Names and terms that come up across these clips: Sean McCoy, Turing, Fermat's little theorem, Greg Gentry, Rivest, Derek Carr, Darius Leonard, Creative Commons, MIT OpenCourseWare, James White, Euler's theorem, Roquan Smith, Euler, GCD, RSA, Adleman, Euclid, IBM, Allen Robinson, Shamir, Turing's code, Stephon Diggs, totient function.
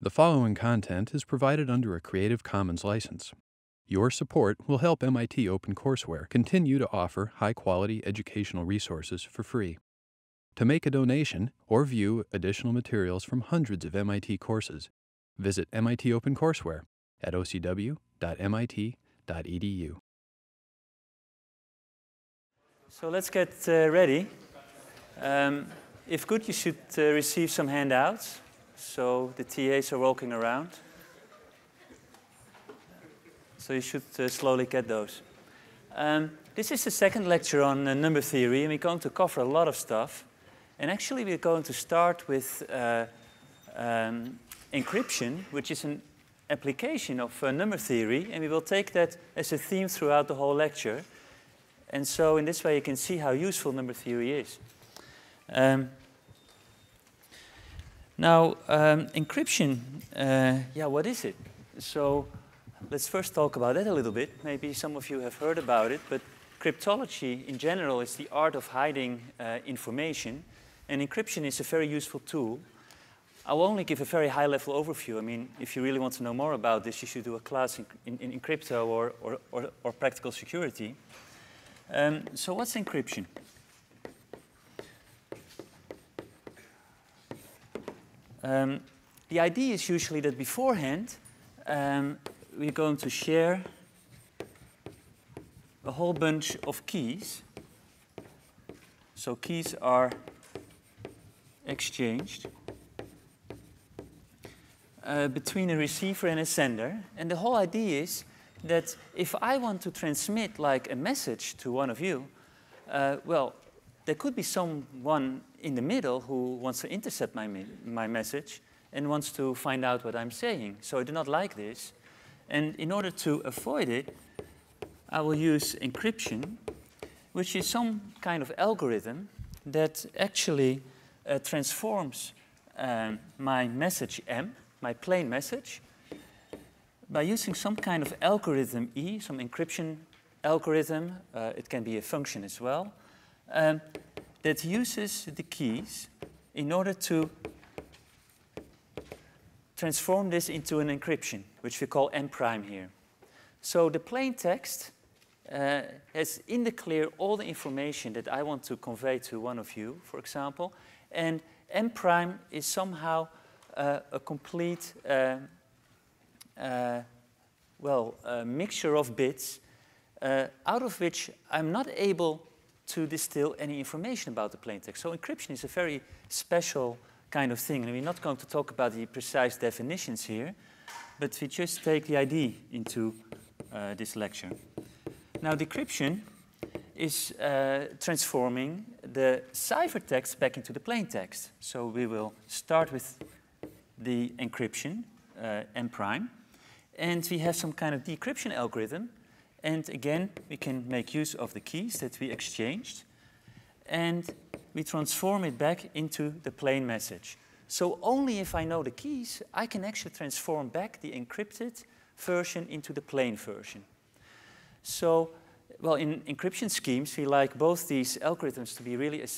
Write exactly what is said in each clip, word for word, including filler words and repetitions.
The following content is provided under a Creative Commons license. Your support will help M I T OpenCourseWare continue to offer high-quality educational resources for free. To make a donation or view additional materials from hundreds of M I T courses, visit M I T OpenCourseWare at o c w dot m i t dot e d u. So let's get uh, ready. Um, if good, you should uh, receive some handouts. So the T As are walking around. So you should uh, slowly get those. Um, this is the second lecture on uh, number theory, and we're going to cover a lot of stuff. And actually, we're going to start with uh, um, encryption, which is an application of uh, number theory, and we will take that as a theme throughout the whole lecture. And so in this way, you can see how useful number theory is. Um, now, um, encryption, uh, yeah, what is it? So let's first talk about that a little bit. Maybe some of you have heard about it, but cryptology in general is the art of hiding uh, information, and encryption is a very useful tool. I will only give a very high-level overview. I mean, if you really want to know more about this, you should do a class in, in, in crypto or, or, or, or practical security. Um, so what's encryption? Um, the idea is usually that beforehand, um, we're going to share a whole bunch of keys. So keys are exchanged uh, between a receiver and a sender. And the whole idea is that if I want to transmit like a message to one of you, uh, well, there could be someone in the middle who wants to intercept my, my message and wants to find out what I'm saying. So I do not like this. And in order to avoid it, I will use encryption, which is some kind of algorithm that actually uh, transforms um, my message M, my plain message, by using some kind of algorithm E, some encryption algorithm, uh, it can be a function as well, um, that uses the keys in order to transform this into an encryption, which we call M prime here. So the plain text uh, has in the clear all the information that I want to convey to one of you, for example, and M prime is somehow uh, a complete uh, Uh, well, a mixture of bits, uh, out of which I'm not able to distill any information about the plaintext. So encryption is a very special kind of thing, and we're not going to talk about the precise definitions here, but we just take the idea into uh, this lecture. Now, decryption is uh, transforming the ciphertext back into the plaintext. So we will start with the encryption, Uh, M prime, and we have some kind of decryption algorithm, and again we can make use of the keys that we exchanged, and we transform it back into the plain message. So only if I know the keys, I can actually transform back the encrypted version into the plain version. So, well, in encryption schemes, we like both these algorithms to be really, uh,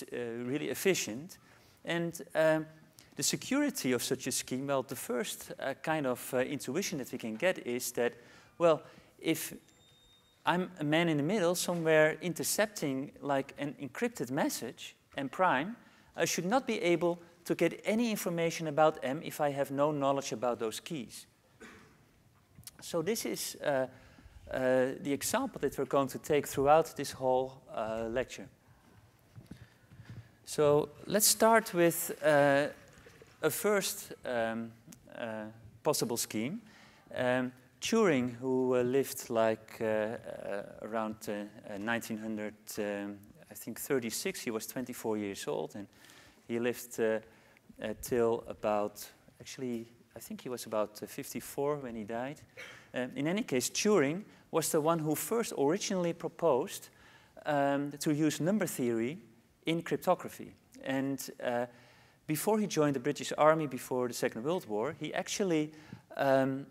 really efficient, and um, the security of such a scheme, well, the first uh, kind of uh, intuition that we can get is that, well, if I'm a man in the middle somewhere intercepting like an encrypted message, M prime, I should not be able to get any information about M if I have no knowledge about those keys. So this is uh, uh, the example that we're going to take throughout this whole uh, lecture. So let's start with uh, a first um, uh, possible scheme. Um, Turing, who uh, lived like uh, uh, around uh, uh, nineteen hundred, um, I think thirty-six, he was twenty-four years old, and he lived uh, uh, till about, actually, I think he was about uh, fifty-four when he died. Um, in any case, Turing was the one who first originally proposed um, to use number theory in cryptography. And uh, before he joined the British Army, before the Second World War, he actually um,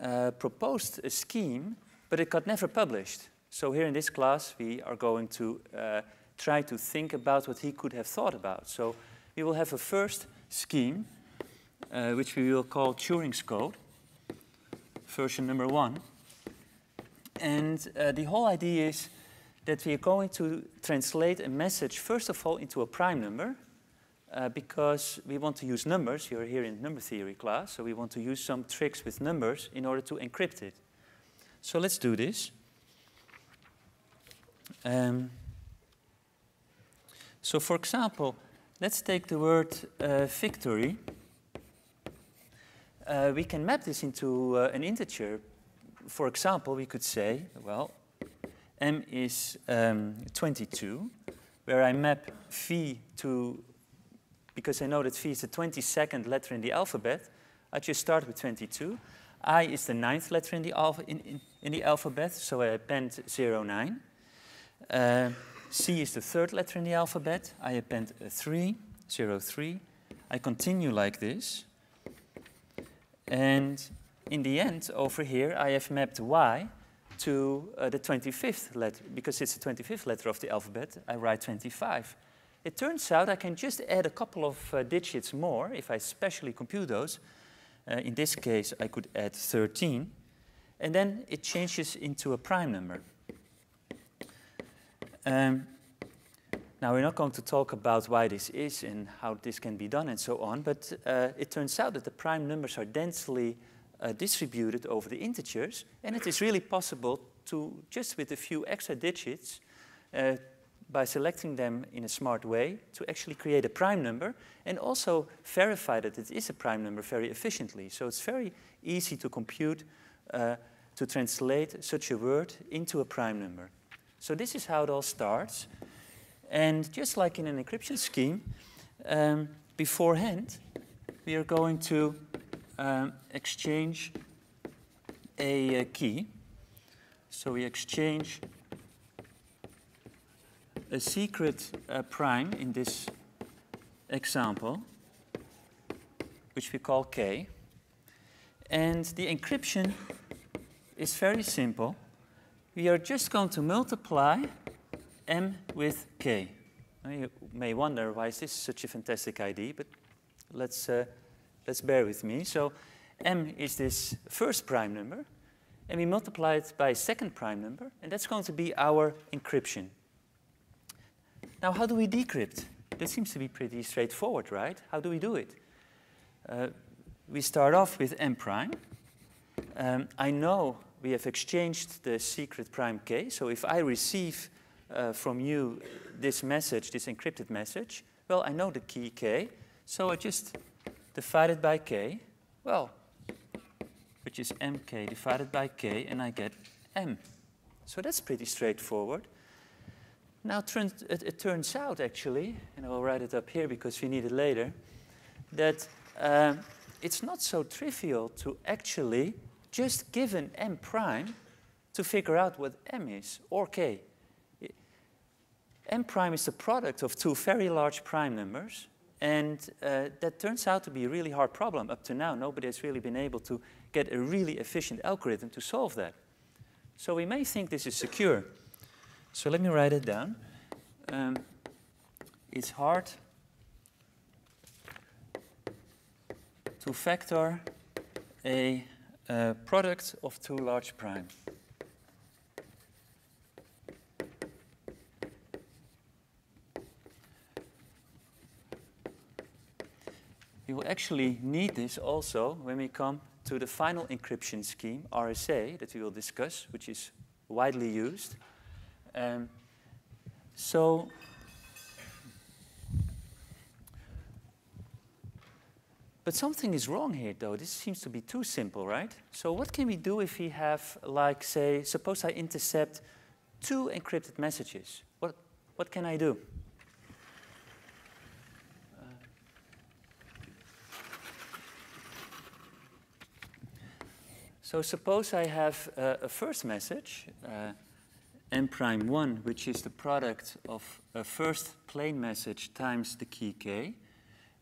uh, proposed a scheme, but it got never published. So here in this class, we are going to uh, try to think about what he could have thought about. So we will have a first scheme uh, which we will call Turing's code, version number one. And uh, the whole idea is that we are going to translate a message, first of all, into a prime number, uh, because we want to use numbers. You're here in number theory class, so we want to use some tricks with numbers in order to encrypt it. So let's do this. Um, so for example, let's take the word uh, victory. Uh, we can map this into uh, an integer. For example, we could say, well, m is um, twenty-two, where I map v to, because I know that v is the twenty-second letter in the alphabet, I just start with twenty-two. I is the ninth letter in the, alpha in, in, in the alphabet, so I append zero nine. Uh, C is the third letter in the alphabet. I append a three, zero three. I continue like this. And in the end, over here, I have mapped y to uh, the twenty-fifth letter. Because it's the twenty-fifth letter of the alphabet, I write twenty-five. It turns out I can just add a couple of uh, digits more if I specially compute those. Uh, in this case, I could add thirteen. And then it changes into a prime number. Um, now, we're not going to talk about why this is and how this can be done and so on, but uh, it turns out that the prime numbers are densely uh, distributed over the integers, and it is really possible to, just with a few extra digits, uh, by selecting them in a smart way, to actually create a prime number and also verify that it is a prime number very efficiently. So it's very easy to compute, uh, to translate such a word into a prime number. So this is how it all starts. And just like in an encryption scheme, um, beforehand, we are going to um, exchange a, a key. So we exchange a secret uh, prime in this example, which we call K. And the encryption is very simple. We are just going to multiply m with k. Now you may wonder, why is this such a fantastic idea? But let's, uh, let's bear with me. So m is this first prime number, and we multiply it by a second prime number, and that's going to be our encryption. Now, how do we decrypt? That seems to be pretty straightforward, right? How do we do it? Uh, we start off with m prime. Um, I know we have exchanged the secret prime k. So if I receive uh, from you this message, this encrypted message, well, I know the key k. So I just divide it by k, well, which is mk divided by k, and I get m. So that's pretty straightforward. Now, it, it turns out, actually, and I will write it up here because we need it later, that uh, it's not so trivial to actually just given m prime to figure out what m is, or k. M prime is the product of two very large prime numbers, and uh, that turns out to be a really hard problem. Up to now, nobody has really been able to get a really efficient algorithm to solve that. So we may think this is secure. So let me write it down. Um, it's hard to factor a Uh, product of two large prime. We will actually need this also when we come to the final encryption scheme, R S A, that we will discuss, which is widely used. Um, so But something is wrong here, though. This seems to be too simple, right? So what can we do if we have, like, say, suppose I intercept two encrypted messages? What, what can I do? Uh, so suppose I have uh, a first message, uh, m prime one, which is the product of a first plain message times the key k.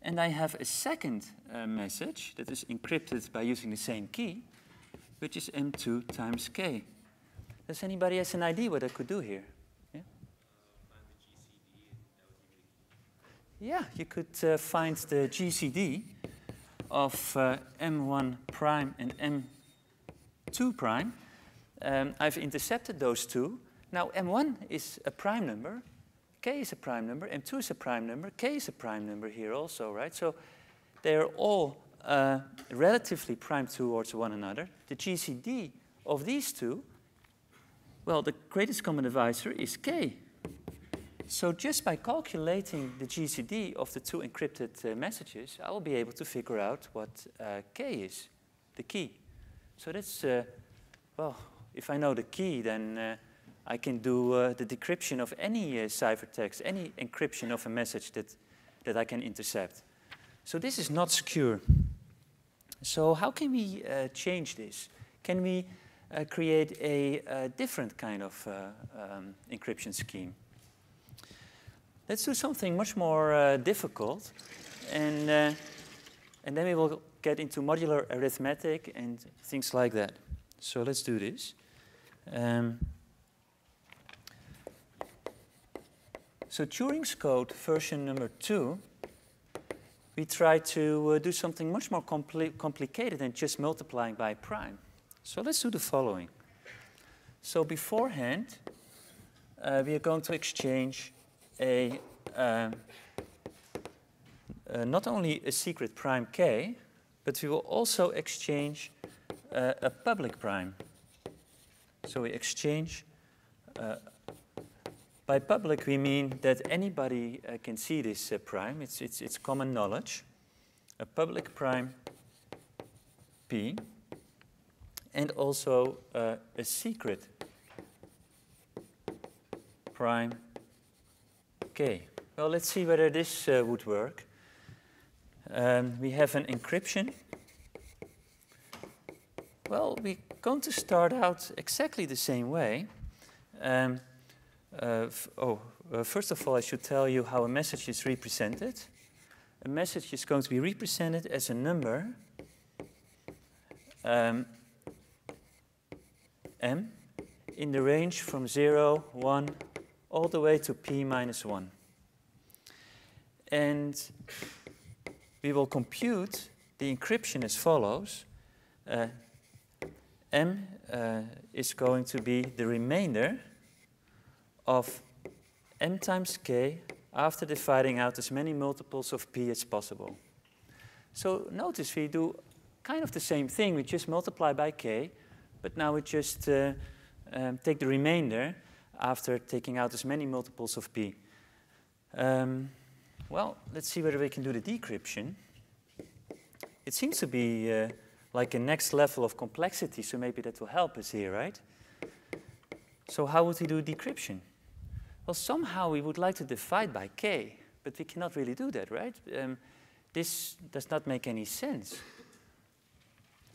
And I have a second uh, message that is encrypted by using the same key, which is m two times k. Does anybody has an idea what I could do here? Yeah, uh, find the G C D. Yeah, you could uh, find the G C D of uh, m one prime and m two prime. Um, I've intercepted those two. Now, m one is a prime number, k is a prime number, m two is a prime number, k is a prime number here also, right? So they're all uh, relatively prime towards one another. The G C D of these two, well, the greatest common divisor is k. So just by calculating the G C D of the two encrypted uh, messages, I will be able to figure out what uh, k is, the key. So that's, uh, well, if I know the key, then uh, I can do uh, the decryption of any uh, ciphertext, any encryption of a message that, that I can intercept. So this is not secure. So how can we uh, change this? Can we uh, create a, a different kind of uh, um, encryption scheme? Let's do something much more uh, difficult, and, uh, and then we will get into modular arithmetic and things like that. So let's do this. Um, so Turing's code version number two, we try to uh, do something much more compli complicated than just multiplying by prime. So let's do the following. So beforehand, uh, we are going to exchange A, uh, uh, not only a secret prime k, but we will also exchange uh, a public prime. So we exchange, uh, by public we mean that anybody uh, can see this uh, prime, it's, it's, it's common knowledge, a public prime p, and also uh, a secret prime. Well, let's see whether this uh, would work. Um, we have an encryption. Well, we're going to start out exactly the same way. Um, uh, oh, uh, first of all, I should tell you how a message is represented. A message is going to be represented as a number um, m in the range from zero, one, all the way to p minus one. And we will compute the encryption as follows. Uh, m uh, is going to be the remainder of m times k after dividing out as many multiples of p as possible. So notice we do kind of the same thing. We just multiply by k, but now we just uh, um, take the remainder after taking out as many multiples of p. Um, well, let's see whether we can do the decryption. It seems to be uh, like a next level of complexity, so maybe that will help us here, right? So how would we do decryption? Well, somehow we would like to divide by k, but we cannot really do that, right? Um, this does not make any sense.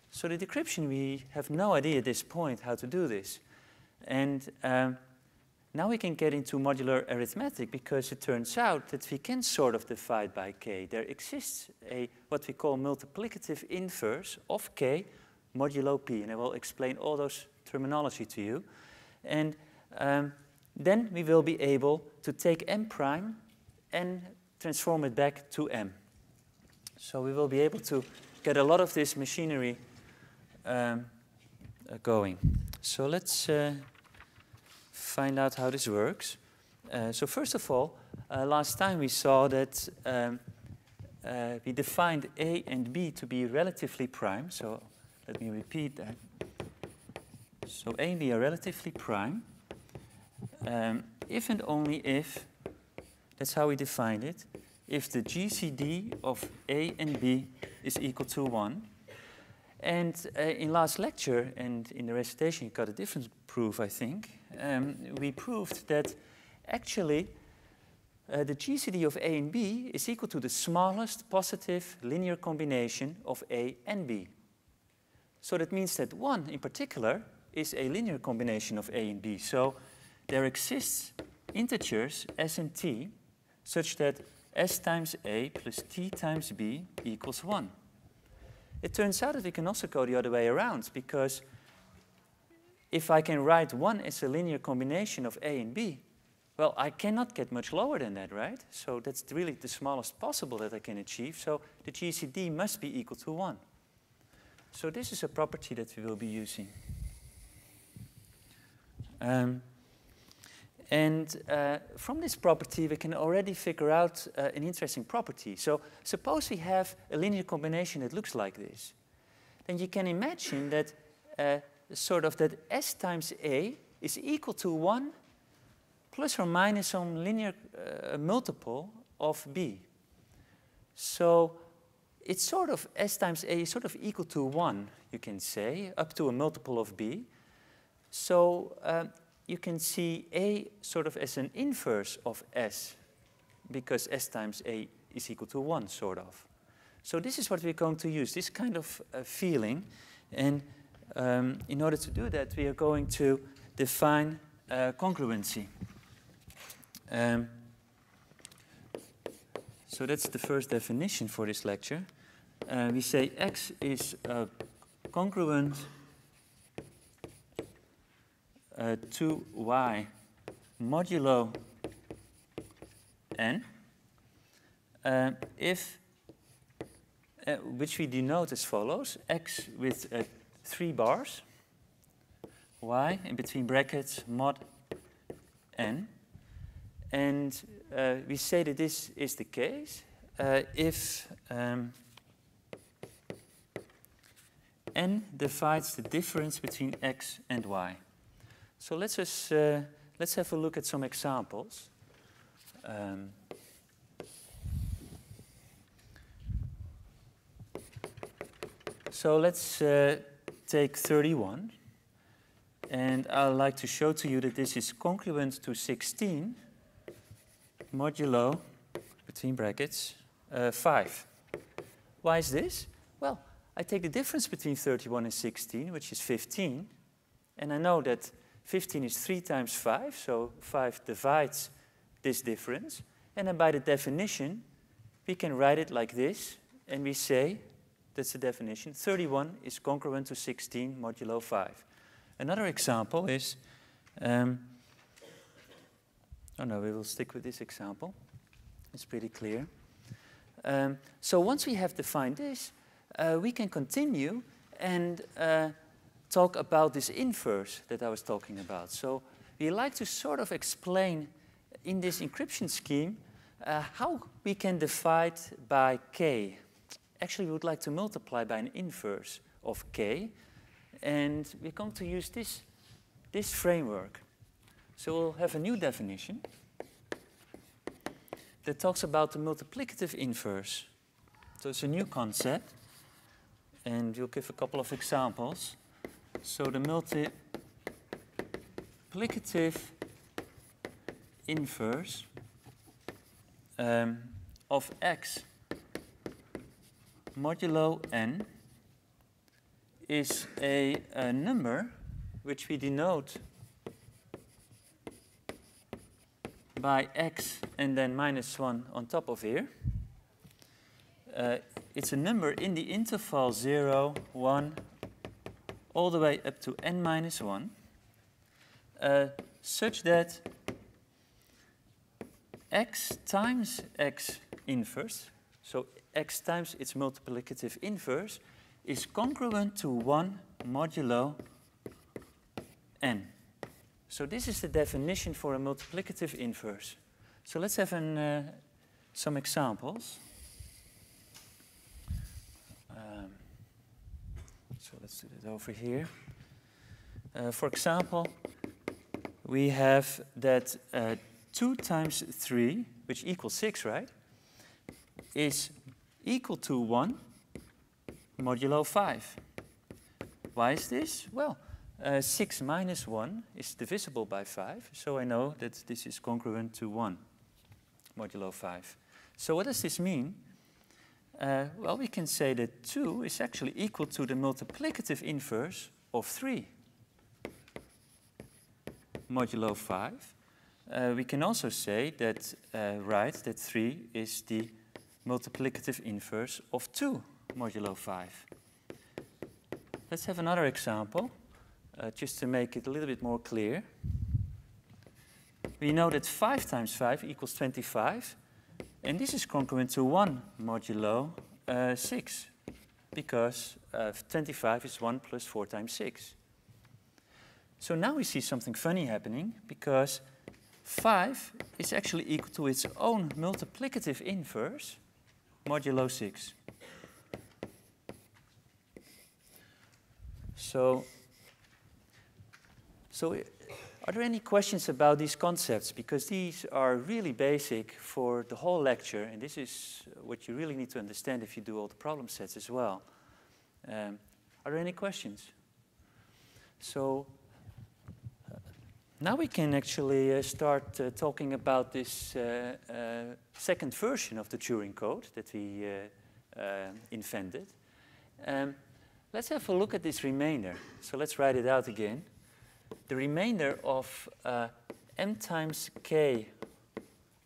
So the decryption, we have no idea at this point how to do this. And um, now we can get into modular arithmetic, because it turns out that we can sort of divide by k. There exists a what we call multiplicative inverse of k modulo p, and I will explain all those terminology to you. And um, then we will be able to take m prime and transform it back to m. So we will be able to get a lot of this machinery um, going. So let's uh, find out how this works. Uh, so first of all, uh, last time we saw that um, uh, we defined A and B to be relatively prime. So let me repeat that. So A and B are relatively prime um, if and only if, that's how we defined it, if the G C D of A and B is equal to one. And uh, in last lecture and in the recitation, you got a different proof, I think. Um, we proved that actually uh, the G C D of A and B is equal to the smallest positive linear combination of A and B. So that means that one in particular is a linear combination of A and B. So there exists integers S and T such that S times A plus T times B equals one. It turns out that we can also go the other way around, because if I can write one as a linear combination of A and B, Well, I cannot get much lower than that, right? So that's really the smallest possible that I can achieve. So the G C D must be equal to one. So this is a property that we will be using. Um, and uh, from this property, we can already figure out uh, an interesting property. So suppose we have a linear combination that looks like this. Then you can imagine that uh, sort of that S times A is equal to one plus or minus some linear uh, multiple of B. So it's sort of S times A is sort of equal to one, you can say, up to a multiple of B. So um, you can see A sort of as an inverse of S, because S times A is equal to one, sort of. So this is what we're going to use, this kind of uh, feeling. And um, in order to do that, we are going to define uh, congruency. Um, so that's the first definition for this lecture. Uh, we say X is uh, congruent uh, to Y modulo N, uh, if, uh, which we denote as follows, X with uh, three bars, Y in between brackets mod N. And uh, we say that this is the case uh, if um, n divides the difference between x and y. So let's just uh, let's have a look at some examples. Um, so let's uh, take thirty-one, and I'd like to show to you that this is congruent to sixteen. Modulo, between brackets, uh, five. Why is this? Well, I take the difference between thirty-one and sixteen, which is fifteen. And I know that fifteen is three times five, so five divides this difference. And then by the definition, we can write it like this. And we say, that's the definition, thirty-one is congruent to sixteen modulo five. Another example is, um, oh no, we will stick with this example. It's pretty clear. Um, so once we have defined this, uh, we can continue and uh, talk about this inverse that I was talking about. So we like to sort of explain in this encryption scheme uh, how we can divide by K. Actually, we would like to multiply by an inverse of K. And we're going to use this, this framework. So we'll have a new definition that talks about the multiplicative inverse. So it's a new concept, and we'll give a couple of examples. So the multiplicative inverse um, of x modulo n is a, a number which we denote by x and then minus one on top of here. Uh, it's a number in the interval zero, one, all the way up to n minus one, uh, such that x times x inverse, so x times its multiplicative inverse, is congruent to one modulo n. So this is the definition for a multiplicative inverse. So let's have an, uh, some examples. Um, so let's do that over here. Uh, for example, we have that uh, two times three, which equals six, right, is equal to one modulo five. Why is this? Well, Uh, six minus one is divisible by five, so I know that this is congruent to one modulo five. So what does this mean? Uh, well, we can say that two is actually equal to the multiplicative inverse of three modulo five. Uh, we can also say that, uh, right, that three is the multiplicative inverse of two modulo five. Let's have another example. Uh, just to make it a little bit more clear. we know that five times five equals twenty-five. And this is congruent to one modulo six, because uh, twenty-five is one plus four times six. So now we see something funny happening, because five is actually equal to its own multiplicative inverse, modulo six. So, so are there any questions about these concepts? Because these are really basic for the whole lecture, and this is what you really need to understand if you do all the problem sets as well. Um, are there any questions? So uh, now we can actually uh, start uh, talking about this uh, uh, second version of the Turing code that we uh, uh, invented. Um, Let's have a look at this remainder. So let's write it out again. The remainder of uh, m times k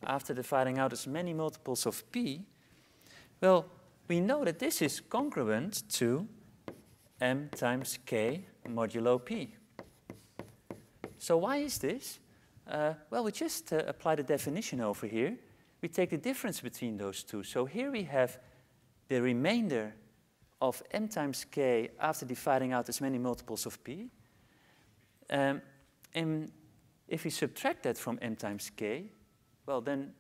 after dividing out as many multiples of p, well, we know that this is congruent to m times k modulo p. So why is this? Uh, well, we just uh, apply the definition over here. We take the difference between those two. So here we have the remainder of m times k after dividing out as many multiples of p. Um, and if we subtract that from m times k, well, then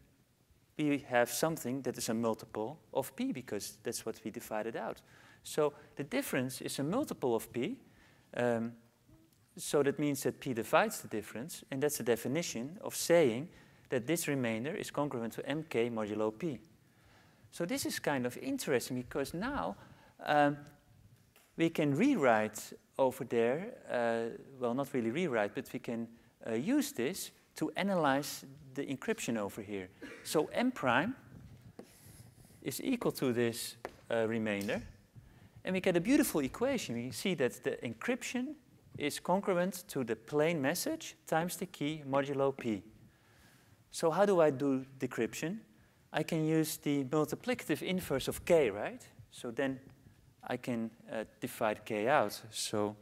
we have something that is a multiple of p, because that's what we divided out. So the difference is a multiple of p. Um, so that means that p divides the difference. And that's the definition of saying that this remainder is congruent to mk modulo p. So this is kind of interesting, because now Um, we can rewrite over there, uh, well, not really rewrite, but we can uh, use this to analyze the encryption over here. So m prime is equal to this uh, remainder, and we get a beautiful equation. We see that the encryption is congruent to the plain message times the key modulo p. So how do I do decryption? I can use the multiplicative inverse of k, right? So then I can uh, divide k out. So,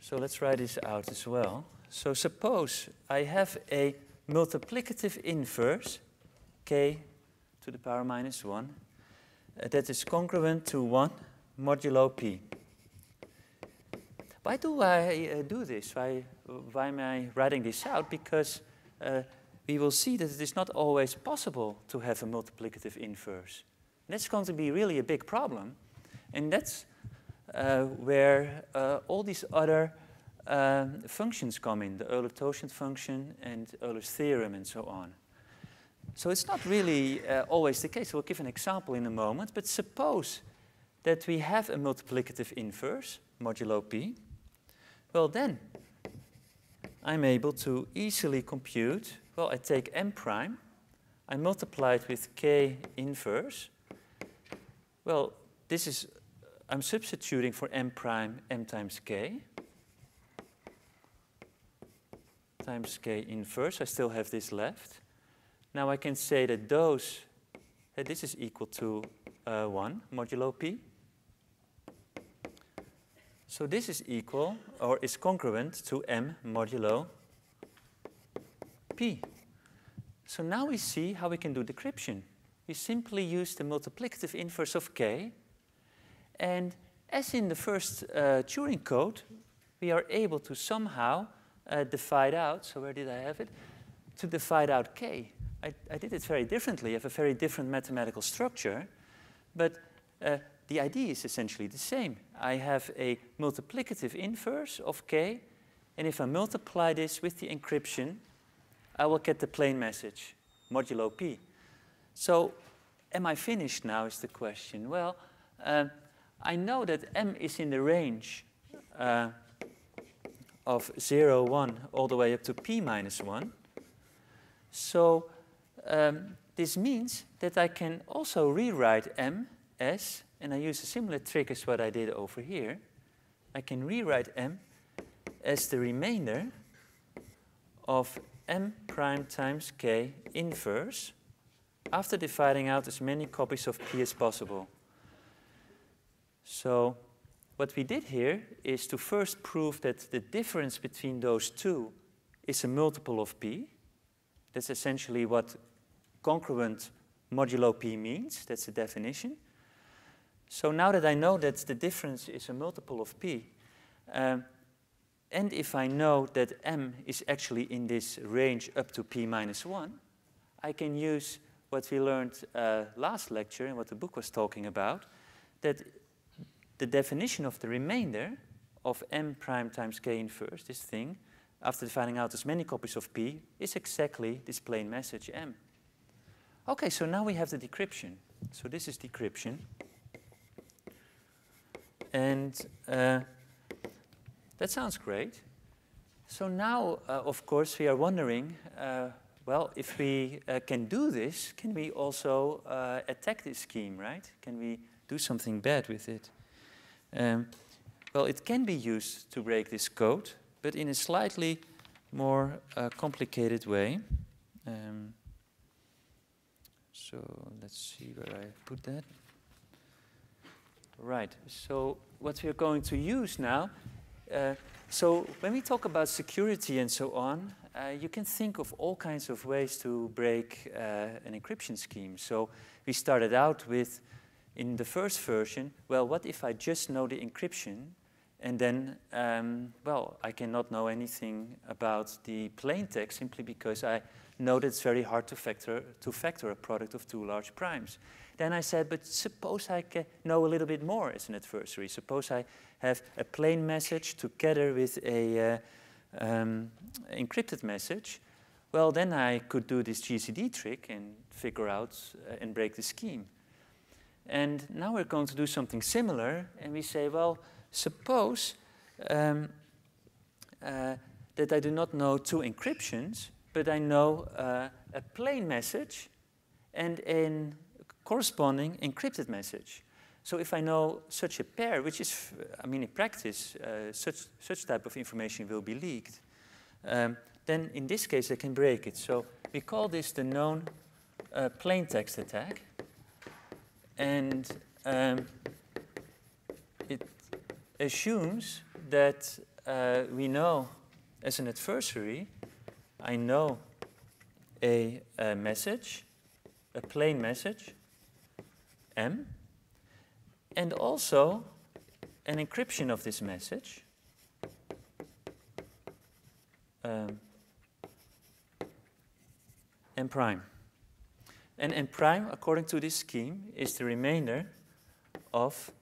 so let's write this out as well. So suppose I have a multiplicative inverse, k to the power minus one, uh, that is congruent to one modulo p. Why do I uh, do this? Why, why am I writing this out? Because uh, we will see that it is not always possible to have a multiplicative inverse. That's going to be really a big problem. And that's uh, where uh, all these other um, functions come in, the Euler-Taussian function and Euler's theorem and so on. So it's not really uh, always the case. We'll give an example in a moment. But suppose that we have a multiplicative inverse, modulo p. Well, then I'm able to easily compute. Well, I take m prime, I multiply it with k inverse. Well, this is, I'm substituting for m prime m times k, times k inverse. I still have this left. Now I can say that those, that this is equal to uh, one modulo p. So this is equal, or is congruent to m modulo p. So now we see how we can do decryption. We simply use the multiplicative inverse of k. And as in the first uh, Turing code, we are able to somehow uh, divide out. So where did I have it? To divide out k. I, I did it very differently. I have a very different mathematical structure. But uh, the idea is essentially the same. I have a multiplicative inverse of k. And if I multiply this with the encryption, I will get the plain message, modulo p. So am I finished now is the question. Well, uh, I know that m is in the range uh, of zero, one, all the way up to p minus one. So um, this means that I can also rewrite m as, and I use a similar trick as what I did over here. I can rewrite m as the remainder of m prime times k inverse after dividing out as many copies of p as possible. So what we did here is to first prove that the difference between those two is a multiple of P. That's essentially what congruent modulo P means. That's the definition. So now that I know that the difference is a multiple of P, um, and if I know that M is actually in this range up to P minus one, I can use what we learned uh, last lecture and what the book was talking about, that the definition of the remainder of M prime times K inverse, this thing, after finding out as many copies of P, is exactly this plain message M. Okay, so now we have the decryption. So this is decryption. And uh, that sounds great. So now, uh, of course, we are wondering, uh, well, if we uh, can do this, can we also uh, attack this scheme, right? Can we do something bad with it? Um, well, it can be used to break this code, but in a slightly more uh, complicated way. Um, so let's see where I put that. Right, so what we're going to use now, uh, so when we talk about security and so on, uh, you can think of all kinds of ways to break uh, an encryption scheme. So we started out with, in the first version, well, what if I just know the encryption, and then, um, well, I cannot know anything about the plain text simply because I know that it's very hard to factor, to factor a product of two large primes. Then I said, but suppose I can know a little bit more as an adversary. Suppose I have a plain message together with a uh, um, encrypted message. Well, then I could do this G C D trick and figure out uh, and break the scheme. And now we're going to do something similar, and we say, well, suppose um, uh, that I do not know two encryptions, but I know uh, a plain message and an corresponding encrypted message. So if I know such a pair, which is, I mean, in practice, uh, such, such type of information will be leaked, um, then in this case, I can break it. So we call this the known uh, plain text attack. And um, it assumes that uh, we know, as an adversary, I know a, a message, a plain message, M, and also an encryption of this message, um, M prime. And M prime, according to this scheme, is the remainder of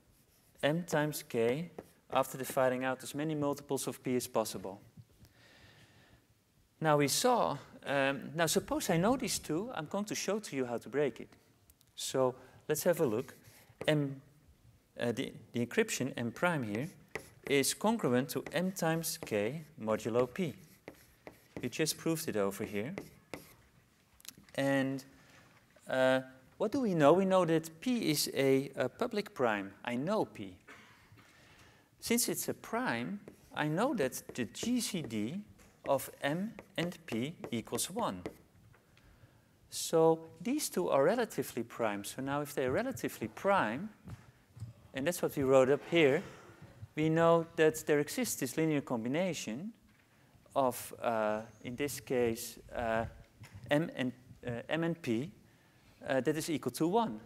M times K after dividing out as many multiples of P as possible. Now we saw, um, now suppose I know these two, I'm going to show to you how to break it. So let's have a look. M, uh, the, the encryption M prime here is congruent to M times K modulo P. We just proved it over here. And Uh, what do we know? We know that P is a, a public prime. I know P. Since it's a prime, I know that the G C D of M and P equals one. So these two are relatively prime. So now if they're relatively prime, and that's what we wrote up here, we know that there exists this linear combination of, uh, in this case, uh, M, and, uh, M and P, Uh, that is equal to one.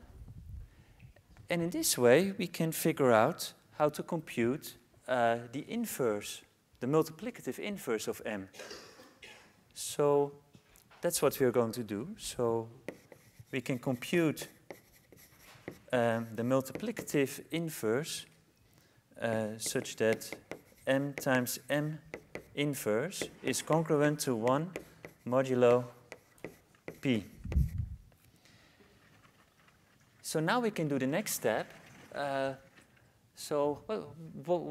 And in this way, we can figure out how to compute uh, the inverse, the multiplicative inverse of M. So that's what we are going to do. So we can compute um, the multiplicative inverse uh, such that M times M inverse is congruent to one modulo P. So now we can do the next step. Uh, so well,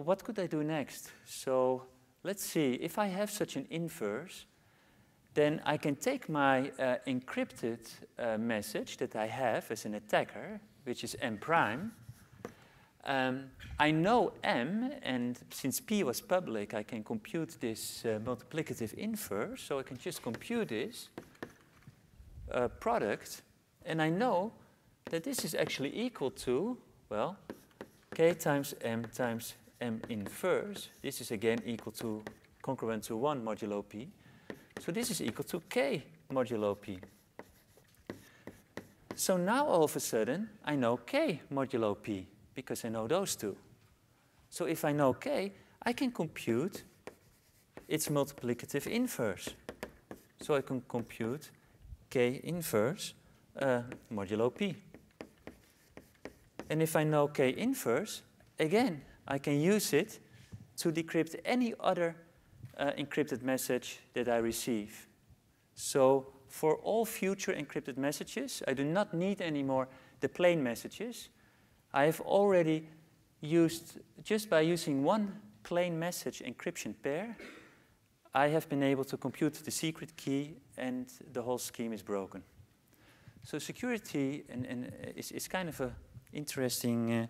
what could I do next? So let's see. If I have such an inverse, then I can take my uh, encrypted uh, message that I have as an attacker, which is M prime. Um, I know M, and since P was public, I can compute this uh, multiplicative inverse. So I can just compute this uh, product, and I know that this is actually equal to, well, K times M times M inverse. This is again equal to, congruent to one modulo P. So this is equal to k modulo p. So now all of a sudden, I know k modulo p, because I know those two. So if I know k, I can compute its multiplicative inverse. So I can compute k inverse uh, modulo p. And if I know k inverse, again, I can use it to decrypt any other uh, encrypted message that I receive. So for all future encrypted messages, I do not need anymore the plain messages. I have already used, just by using one plain message encryption pair, I have been able to compute the secret key, and the whole scheme is broken. So security and, and is, is kind of a interesting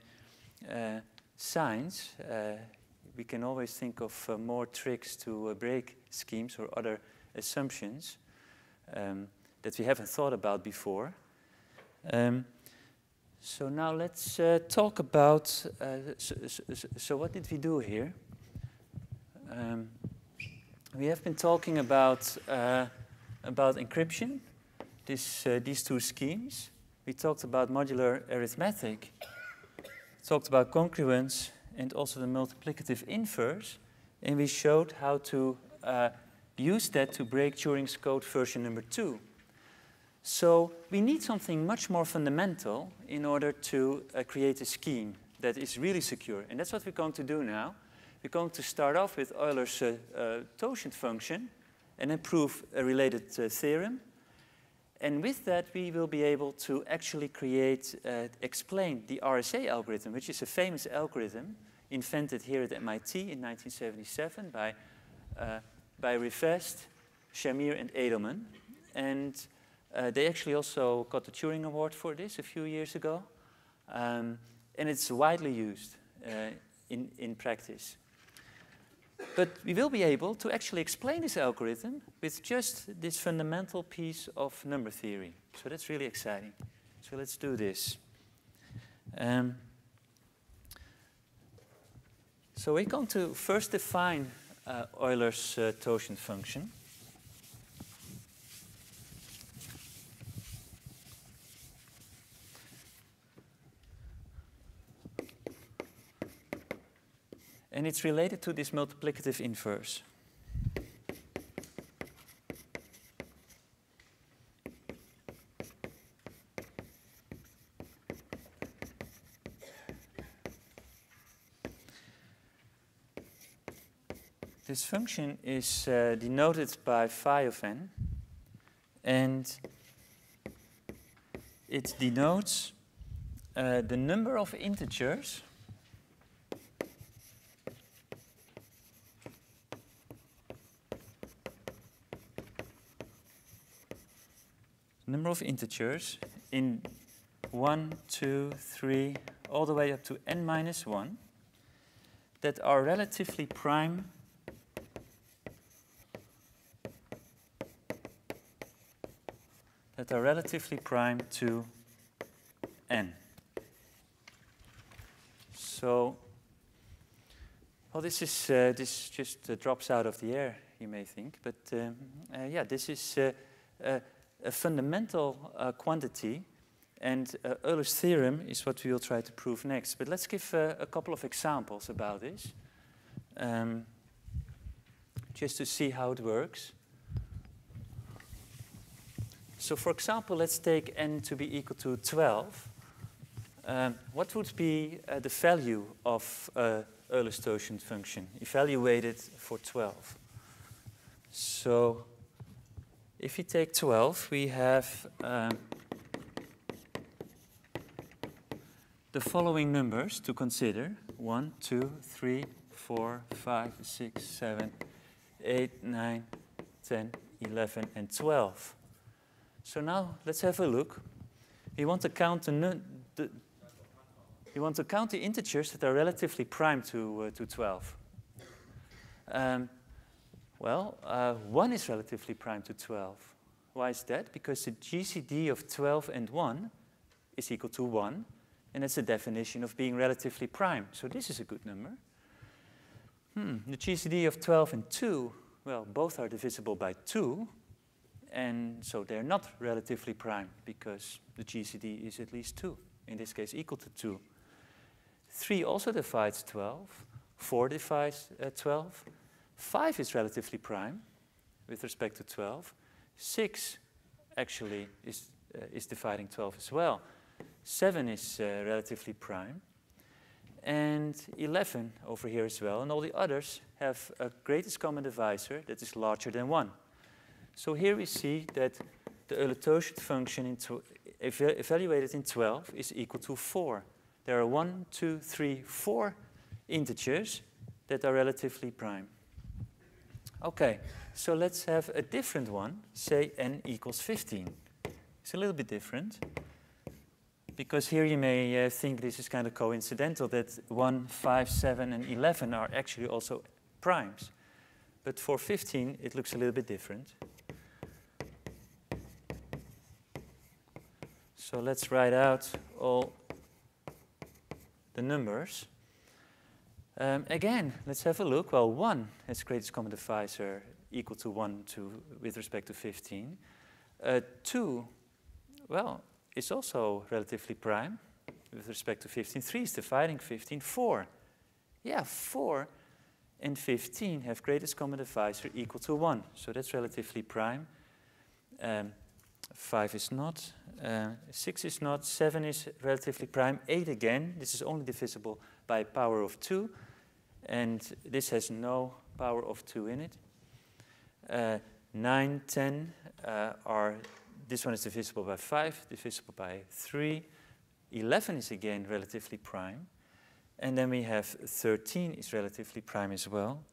uh, uh, science. Uh, we can always think of uh, more tricks to uh, break schemes or other assumptions um, that we haven't thought about before. Um, so now let's uh, talk about, uh, so, so, so what did we do here? Um, we have been talking about, uh, about encryption, this, uh, these two schemes. We talked about modular arithmetic, talked about congruence, and also the multiplicative inverse, and we showed how to uh, use that to break Turing's code version number two. So we need something much more fundamental in order to uh, create a scheme that is really secure, and that's what we're going to do now. We're going to start off with Euler's uh, uh, totient function, and then prove a related uh, theorem. And with that, we will be able to actually create, uh, explain the R S A algorithm, which is a famous algorithm invented here at M I T in nineteen seventy-seven by, uh, by Rivest, Shamir, and Adleman. And uh, they actually also got the Turing Award for this a few years ago. Um, and it's widely used uh, in, in practice. But we will be able to actually explain this algorithm with just this fundamental piece of number theory. So that's really exciting. So let's do this. Um, so we're going to first define uh, Euler's uh, totient function. And it's related to this multiplicative inverse. This function is uh, denoted by phi of n, and it denotes uh, the number of integers number of integers in one, two, three, all the way up to n minus one that are relatively prime that are relatively prime to n. So, well, this is uh, this just uh, drops out of the air, you may think, but um, uh, yeah, this is uh, uh, a fundamental uh, quantity, and uh, Euler's theorem is what we will try to prove next. But let's give uh, a couple of examples about this, um, just to see how it works. So for example, let's take n to be equal to twelve. Um, what would be uh, the value of uh, Euler's totient function evaluated for twelve? So if we take twelve, we have um, the following numbers to consider. one, two, three, four, five, six, seven, eight, nine, ten, eleven, and twelve. So now let's have a look. We want to count the, the, we want to count the integers that are relatively prime to, uh, to twelve. Um, Well, uh, one is relatively prime to twelve. Why is that? Because the G C D of twelve and one is equal to one, and that's the definition of being relatively prime. So this is a good number. Hmm, the G C D of twelve and two Well, both are divisible by two, and so they're not relatively prime because the G C D is at least two, in this case equal to two. three also divides twelve, four divides uh, twelve, five is relatively prime with respect to twelve, six actually is, uh, is dividing twelve as well, seven is uh, relatively prime, and eleven over here as well, and all the others have a greatest common divisor that is larger than one. So here we see that the Euler-Tauchard function in ev evaluated in twelve is equal to four. There are one, two, three, four integers that are relatively prime. Okay, so let's have a different one, say n equals fifteen. It's a little bit different, because here you may uh, think this is kind of coincidental that one, five, seven, and eleven are actually also primes. But for fifteen, it looks a little bit different. So let's write out all the numbers. Um, again, let's have a look. Well, one has greatest common divisor equal to one to, with respect to fifteen. Uh, two, well, is also relatively prime with respect to fifteen. three is dividing fifteen. four, yeah, four and fifteen have greatest common divisor equal to one. So that's relatively prime. Um, five is not. Uh, six is not. seven is relatively prime. eight again. This is only divisible by a power of two. And this has no power of two in it. Uh, nine, ten uh, are... This one is divisible by five, divisible by three. eleven is again relatively prime. And then we have thirteen is relatively prime as well.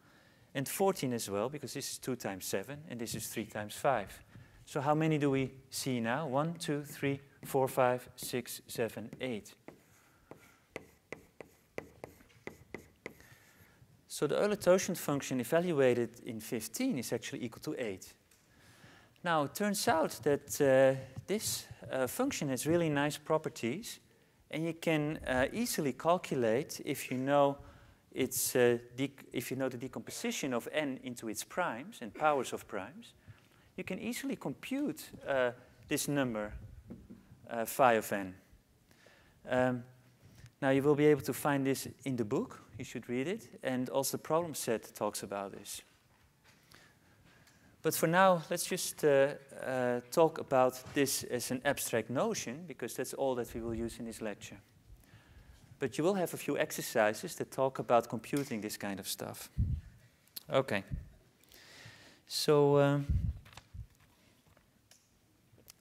And fourteen as well, because this is two times seven, and this is three times five. So how many do we see now? one, two, three, four, five, six, seven, eight. So the Euler-Tauchard function evaluated in fifteen is actually equal to eight. Now, it turns out that uh, this uh, function has really nice properties, and you can uh, easily calculate if you know its uh, if you know the decomposition of n into its primes and powers of primes. You can easily compute uh, this number uh, phi of n. Um, now, you will be able to find this in the book. You should read it, and also the problem set talks about this. But for now, let's just uh, uh, talk about this as an abstract notion, because that's all that we will use in this lecture. But you will have a few exercises that talk about computing this kind of stuff. OK. So um,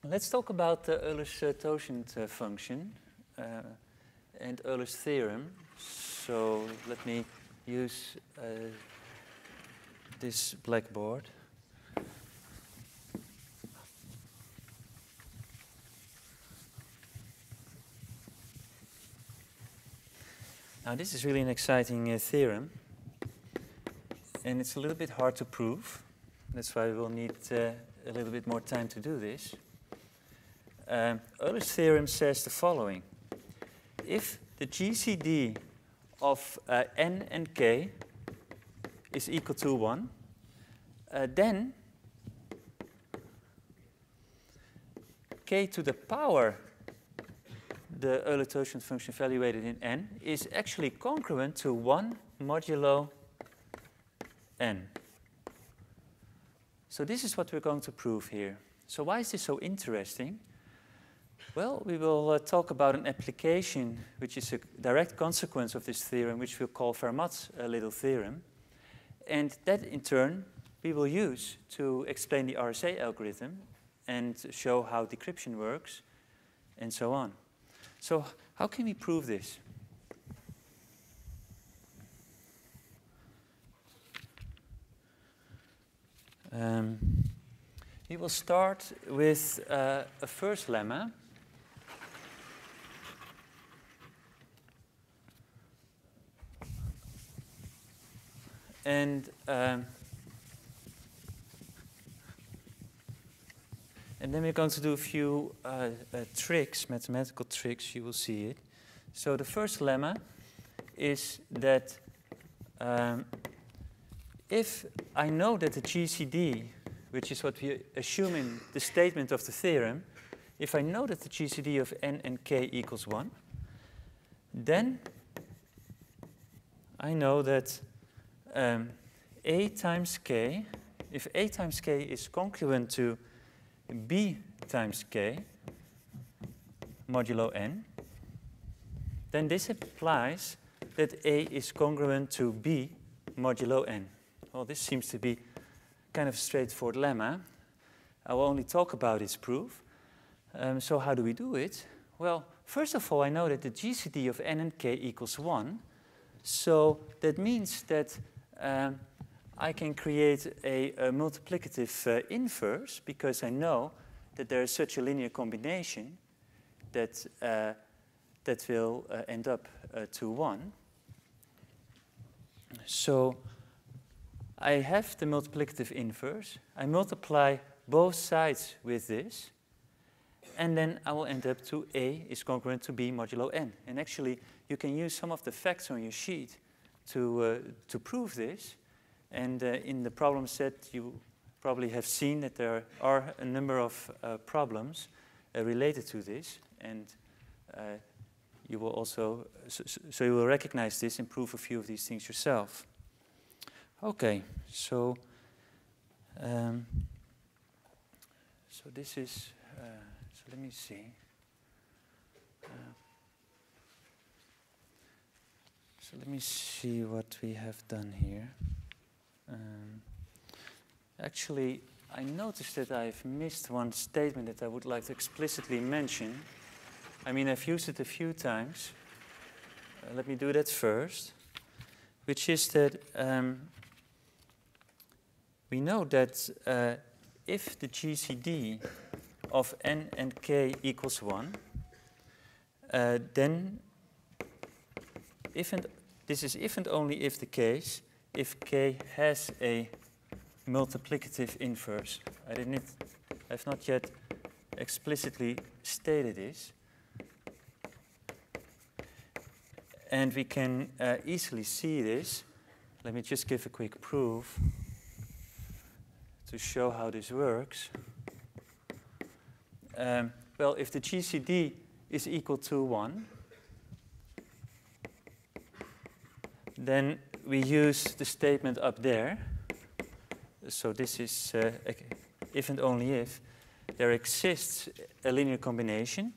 let's talk about the Euler-Tauchard uh, function uh, and Euler's theorem. So let me use uh, this blackboard. Now, this is really an exciting uh, theorem, and it's a little bit hard to prove. That's why we will need uh, a little bit more time to do this. Um, Euler's theorem says the following. If the G C D of uh, n and k is equal to one, uh, then k to the power the Euler-Tauchard function evaluated in n is actually congruent to one modulo n. So this is what we're going to prove here. So why is this so interesting? Well, we will uh, talk about an application which is a direct consequence of this theorem, which we'll call Fermat's uh, little theorem. And that, in turn, we will use to explain the R S A algorithm and show how decryption works and so on. So how can we prove this? Um, we will start with uh, a first lemma. And, um, And then we're going to do a few uh, uh, tricks, mathematical tricks. You will see it. So the first lemma is that um, if I know that the G C D, which is what we assume in the statement of the theorem, if I know that the G C D of n and k equals one, then I know that um, a times k, if a times k is congruent to b times k modulo n, then this implies that a is congruent to b modulo n. Well, this seems to be kind of a straightforward lemma. I will only talk about its proof. Um, so how do we do it? Well, first of all, I know that the G C D of n and k equals one. So that means that um, I can create a, a multiplicative uh, inverse, because I know that there is such a linear combination that, uh, that will uh, end up uh, to one. So I have the multiplicative inverse. I multiply both sides with this. And then I will end up to a is congruent to b modulo n. And actually, you can use some of the facts on your sheet to, uh, to prove this. And uh, in the problem set, you probably have seen that there are a number of uh, problems uh, related to this. And uh, you will also, so, so you will recognize this and prove a few of these things yourself. OK, so, um, so this is. Uh, So let me see. Uh, so let me see what we have done here. Um, actually, I noticed that I've missed one statement that I would like to explicitly mention. I mean, I've used it a few times. Uh, let me do that first, which is that um, we know that uh, if the G C D of n and k equals one, uh, then if and this is if and only if the case, if k has a multiplicative inverse. I didn't, I've not yet explicitly stated this. And we can uh, easily see this. Let me just give a quick proof to show how this works. Um, well, if the G C D is equal to one, then we use the statement up there. So this is uh, if and only if there exists a linear combination,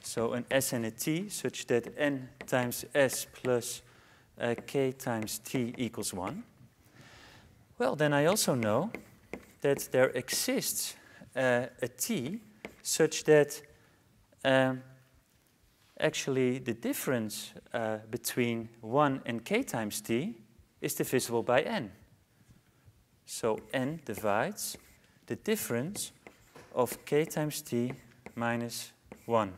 so an S and a T, such that n times S plus uh, k times T equals one. Well, then I also know that there exists uh, a T such that um, actually the difference uh, between one and k times t is divisible by n. So n divides the difference of k times t minus one.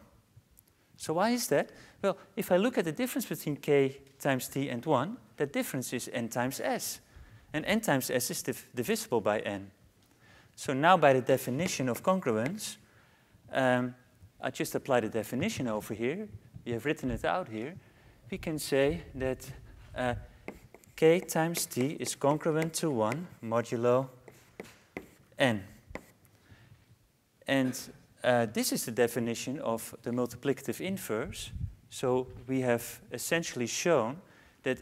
So why is that? Well, if I look at the difference between k times t and one, that difference is n times s. And n times s is div divisible by n. So now by the definition of congruence, Um, I just apply the definition over here. We have written it out here. We can say that uh, k times t is congruent to one modulo n. And uh, this is the definition of the multiplicative inverse. So we have essentially shown that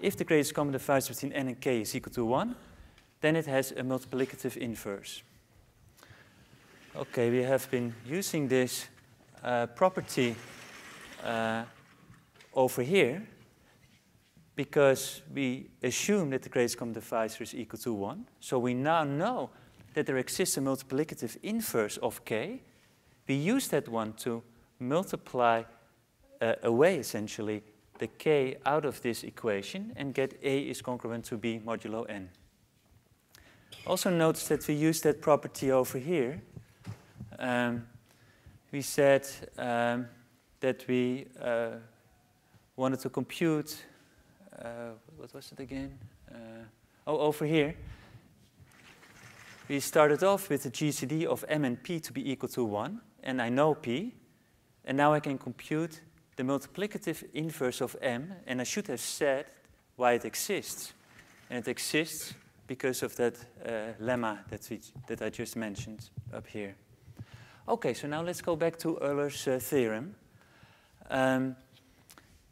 if the greatest common divisor between n and k is equal to one, then it has a multiplicative inverse. Okay, we have been using this uh, property uh, over here because we assume that the greatest common divisor is equal to one. So we now know that there exists a multiplicative inverse of k. We use that one to multiply uh, away, essentially, the k out of this equation and get a is congruent to b modulo n. Also notice that we use that property over here. Um, we said um, that we uh, wanted to compute, uh, what was it again? Uh, oh, over here. We started off with the G C D of m and p to be equal to one, and I know p. And now I can compute the multiplicative inverse of m, and I should have said why it exists. And it exists because of that uh, lemma that, we, that I just mentioned up here. OK, so now let's go back to Euler's uh, theorem. Um,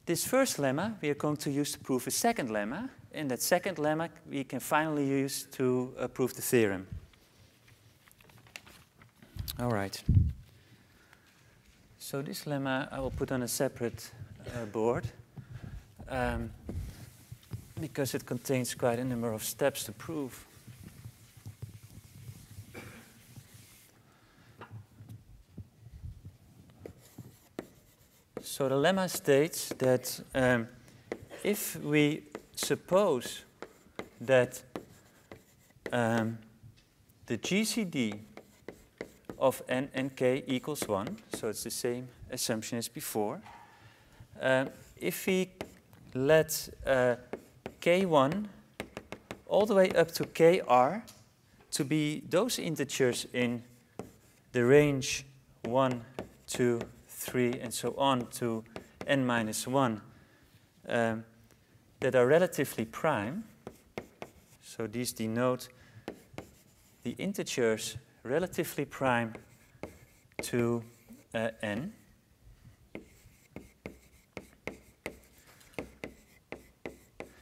this first lemma we are going to use to prove a second lemma. And that second lemma we can finally use to uh, prove the theorem. All right. So this lemma I will put on a separate uh, board um, because it contains quite a number of steps to prove. So the lemma states that um, if we suppose that um, the G C D of n and k equals one, so it's the same assumption as before. Uh, if we let uh, k one all the way up to k r to be those integers in the range one, two, three, and so on to n minus one um, that are relatively prime, so these denote the integers relatively prime to uh, n,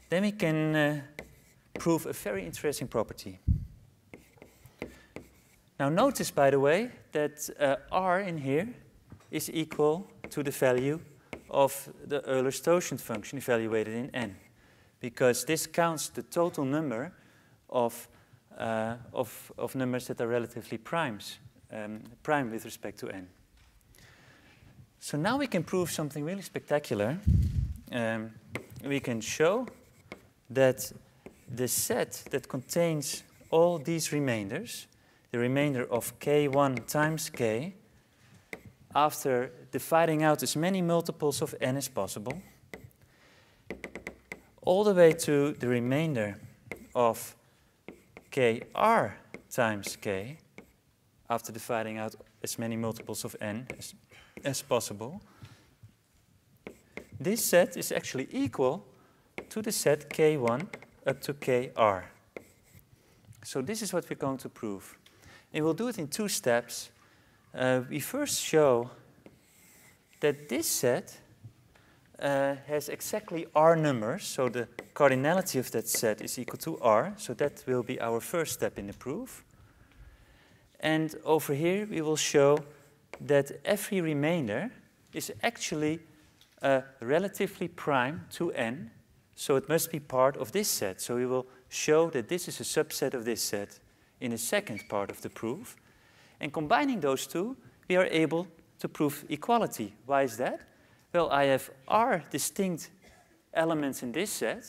then we can uh, prove a very interesting property. Now notice, by the way, that uh, r in here is equal to the value of the Euler's totient function evaluated in n, because this counts the total number of Uh, of, of numbers that are relatively primes, um, prime with respect to n. So now we can prove something really spectacular. Um, we can show that the set that contains all these remainders, the remainder of k one times k, after dividing out as many multiples of n as possible, all the way to the remainder of k r times k, after dividing out as many multiples of n as, as possible, this set is actually equal to the set k one up to k r. So this is what we're going to prove. And we'll do it in two steps. Uh, we first show that this set Uh, has exactly r numbers, so the cardinality of that set is equal to r, so that will be our first step in the proof. And over here we will show that every remainder is actually uh, relatively prime to n, so it must be part of this set. So we will show that this is a subset of this set in the second part of the proof. And combining those two, we are able to prove equality. Why is that? Well, I have r distinct elements in this set.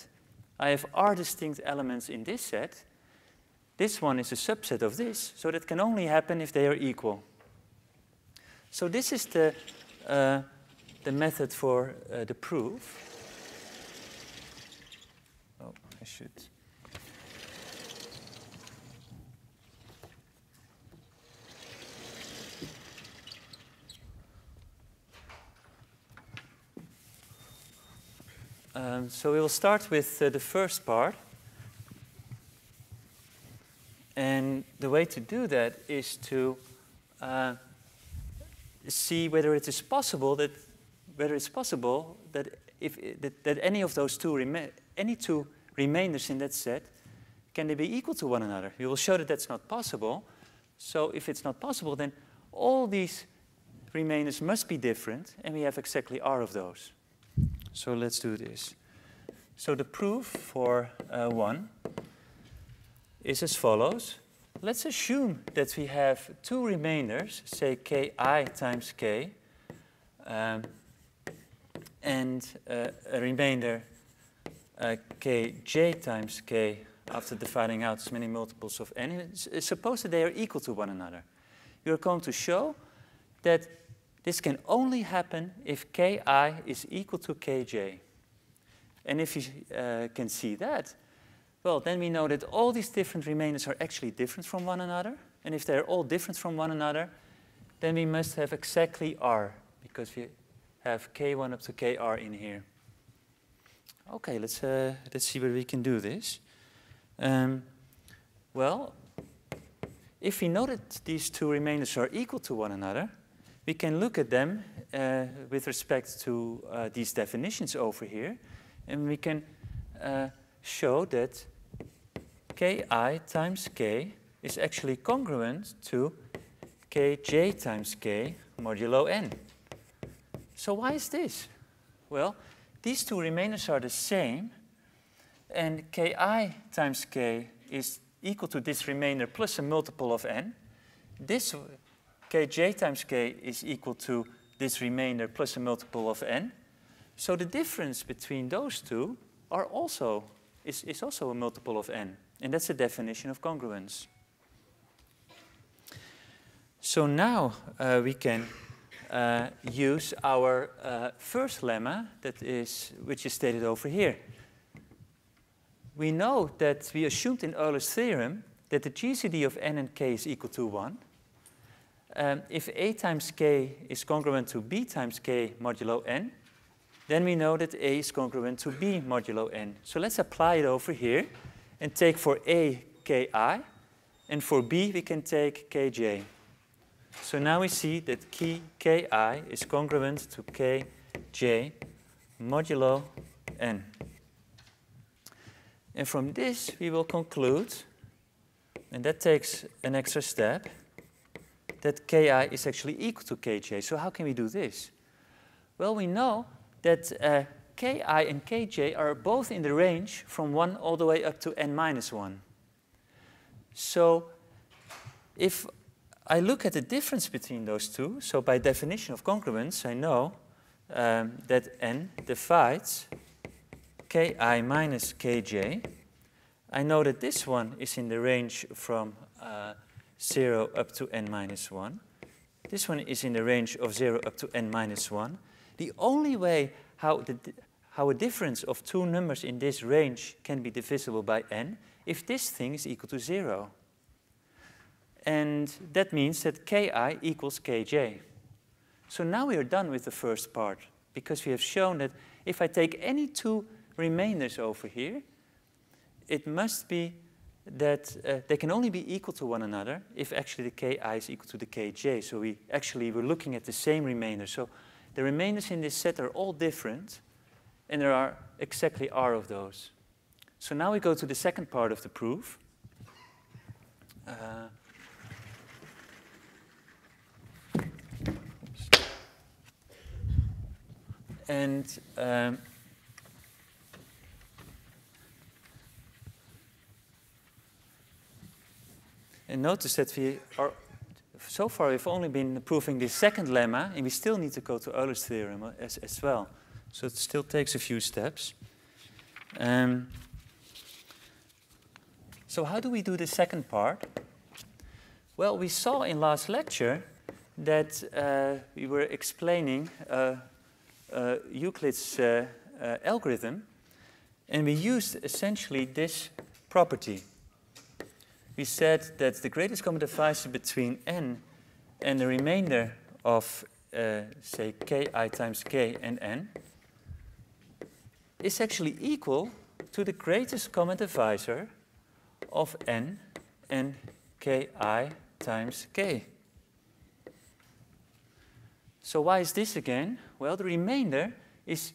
I have r distinct elements in this set. This one is a subset of this, so that can only happen if they are equal. So this is the, uh, the method for uh, the proof. Oh, I should. Um, so we will start with uh, the first part. And the way to do that is to uh, see whether it is possible that whether it's possible that if that, that any of those two rema any two remainders in that set, can they be equal to one another? We will show that that's not possible. So if it's not possible, then all these remainders must be different, and we have exactly r of those. So let's do this. So the proof for uh, one is as follows. Let's assume that we have two remainders, say ki times k, um, and uh, a remainder uh, kj times k after dividing out as many multiples of n. Suppose that they are equal to one another. You're going to show that this can only happen if ki is equal to kj. And if you uh, can see that, well, then we know that all these different remainders are actually different from one another. And if they're all different from one another, then we must have exactly r, because we have k one up to kr in here. OK, let's, uh, let's see whether we can do this. Um, well, if we know that these two remainders are equal to one another, we can look at them uh, with respect to uh, these definitions over here, and we can uh, show that ki times k is actually congruent to kj times k modulo n. So why is this? Well, these two remainders are the same, and ki times k is equal to this remainder plus a multiple of n. This kj times k is equal to this remainder plus a multiple of n. So the difference between those two are also, is, is also a multiple of n. And that's the definition of congruence. So now uh, we can uh, use our uh, first lemma, that is, which is stated over here. We know that we assumed in Euler's theorem that the G C D of n and k is equal to one. Um, if a times k is congruent to b times k modulo n, then we know that a is congruent to b modulo n. So let's apply it over here and take for a ki, and for b we can take kj. So now we see that ki is congruent to kj modulo n. And from this, we will conclude, and that takes an extra step, that ki is actually equal to kj. So how can we do this? Well, we know that uh, ki and kj are both in the range from one all the way up to n minus one. So if I look at the difference between those two, so by definition of congruence, I know um, that n divides ki minus kj. I know that this one is in the range from uh, zero up to n minus one. This one is in the range of zero up to n minus one. The only way how, the, how a difference of two numbers in this range can be divisible by n if this thing is equal to zero. And that means that ki equals kj. So now we are done with the first part, because we have shown that if I take any two remainders over here, it must be that uh, they can only be equal to one another if actually the ki is equal to the kj. So we actually we're looking at the same remainder. So the remainders in this set are all different, and there are exactly r of those. So now we go to the second part of the proof. Uh, and um, And notice that we are, so far we've only been proving the second lemma, and we still need to go to Euler's theorem as, as well. So it still takes a few steps. Um, so how do we do the second part? Well, we saw in last lecture that uh, we were explaining uh, uh, Euclid's uh, uh, algorithm, and we used essentially this property. We said that the greatest common divisor between n and the remainder of, uh, say, ki times k and n is actually equal to the greatest common divisor of n and ki times k. So why is this again? Well, the remainder is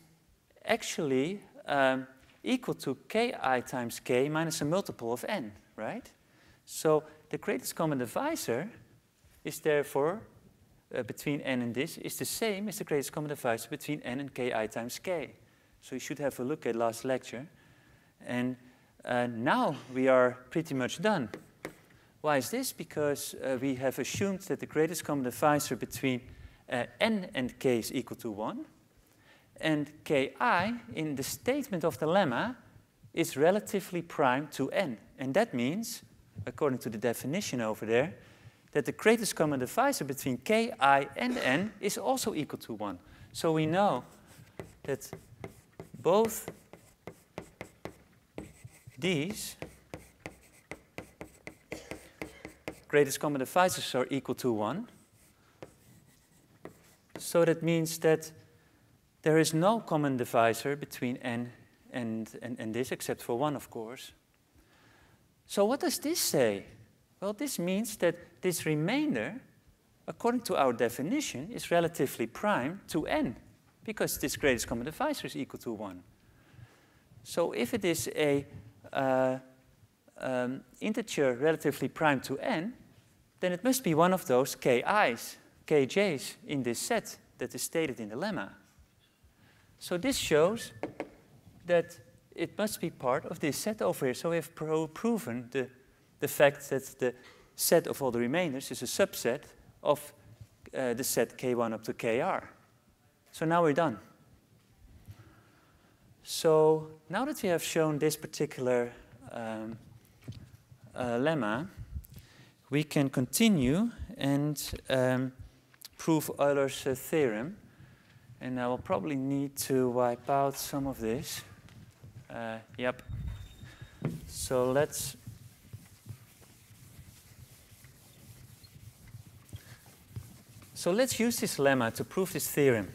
actually um, equal to ki times k minus a multiple of n, right? So the greatest common divisor is therefore, uh, between n and this, is the same as the greatest common divisor between n and ki times k. So you should have a look at last lecture. And uh, now we are pretty much done. Why is this? Because uh, we have assumed that the greatest common divisor between uh, n and k is equal to one. And ki, in the statement of the lemma, is relatively prime to n. And that means, according to the definition over there, that the greatest common divisor between ki and n is also equal to one. So we know that both these greatest common divisors are equal to one. So that means that there is no common divisor between n and, and, and this, except for one, of course. So what does this say? Well, this means that this remainder, according to our definition, is relatively prime to n, because this greatest common divisor is equal to one. So if it is a uh, um, integer relatively prime to n, then it must be one of those ki's, kj's in this set that is stated in the lemma. So this shows that it must be part of this set over here. So we have pro proven the, the fact that the set of all the remainders is a subset of uh, the set k one up to k r. So now we're done. So now that we have shown this particular um, uh, lemma, we can continue and um, prove Euler's uh, theorem. And I will probably need to wipe out some of this. Uh, yep. So let's So let's use this lemma to prove this theorem.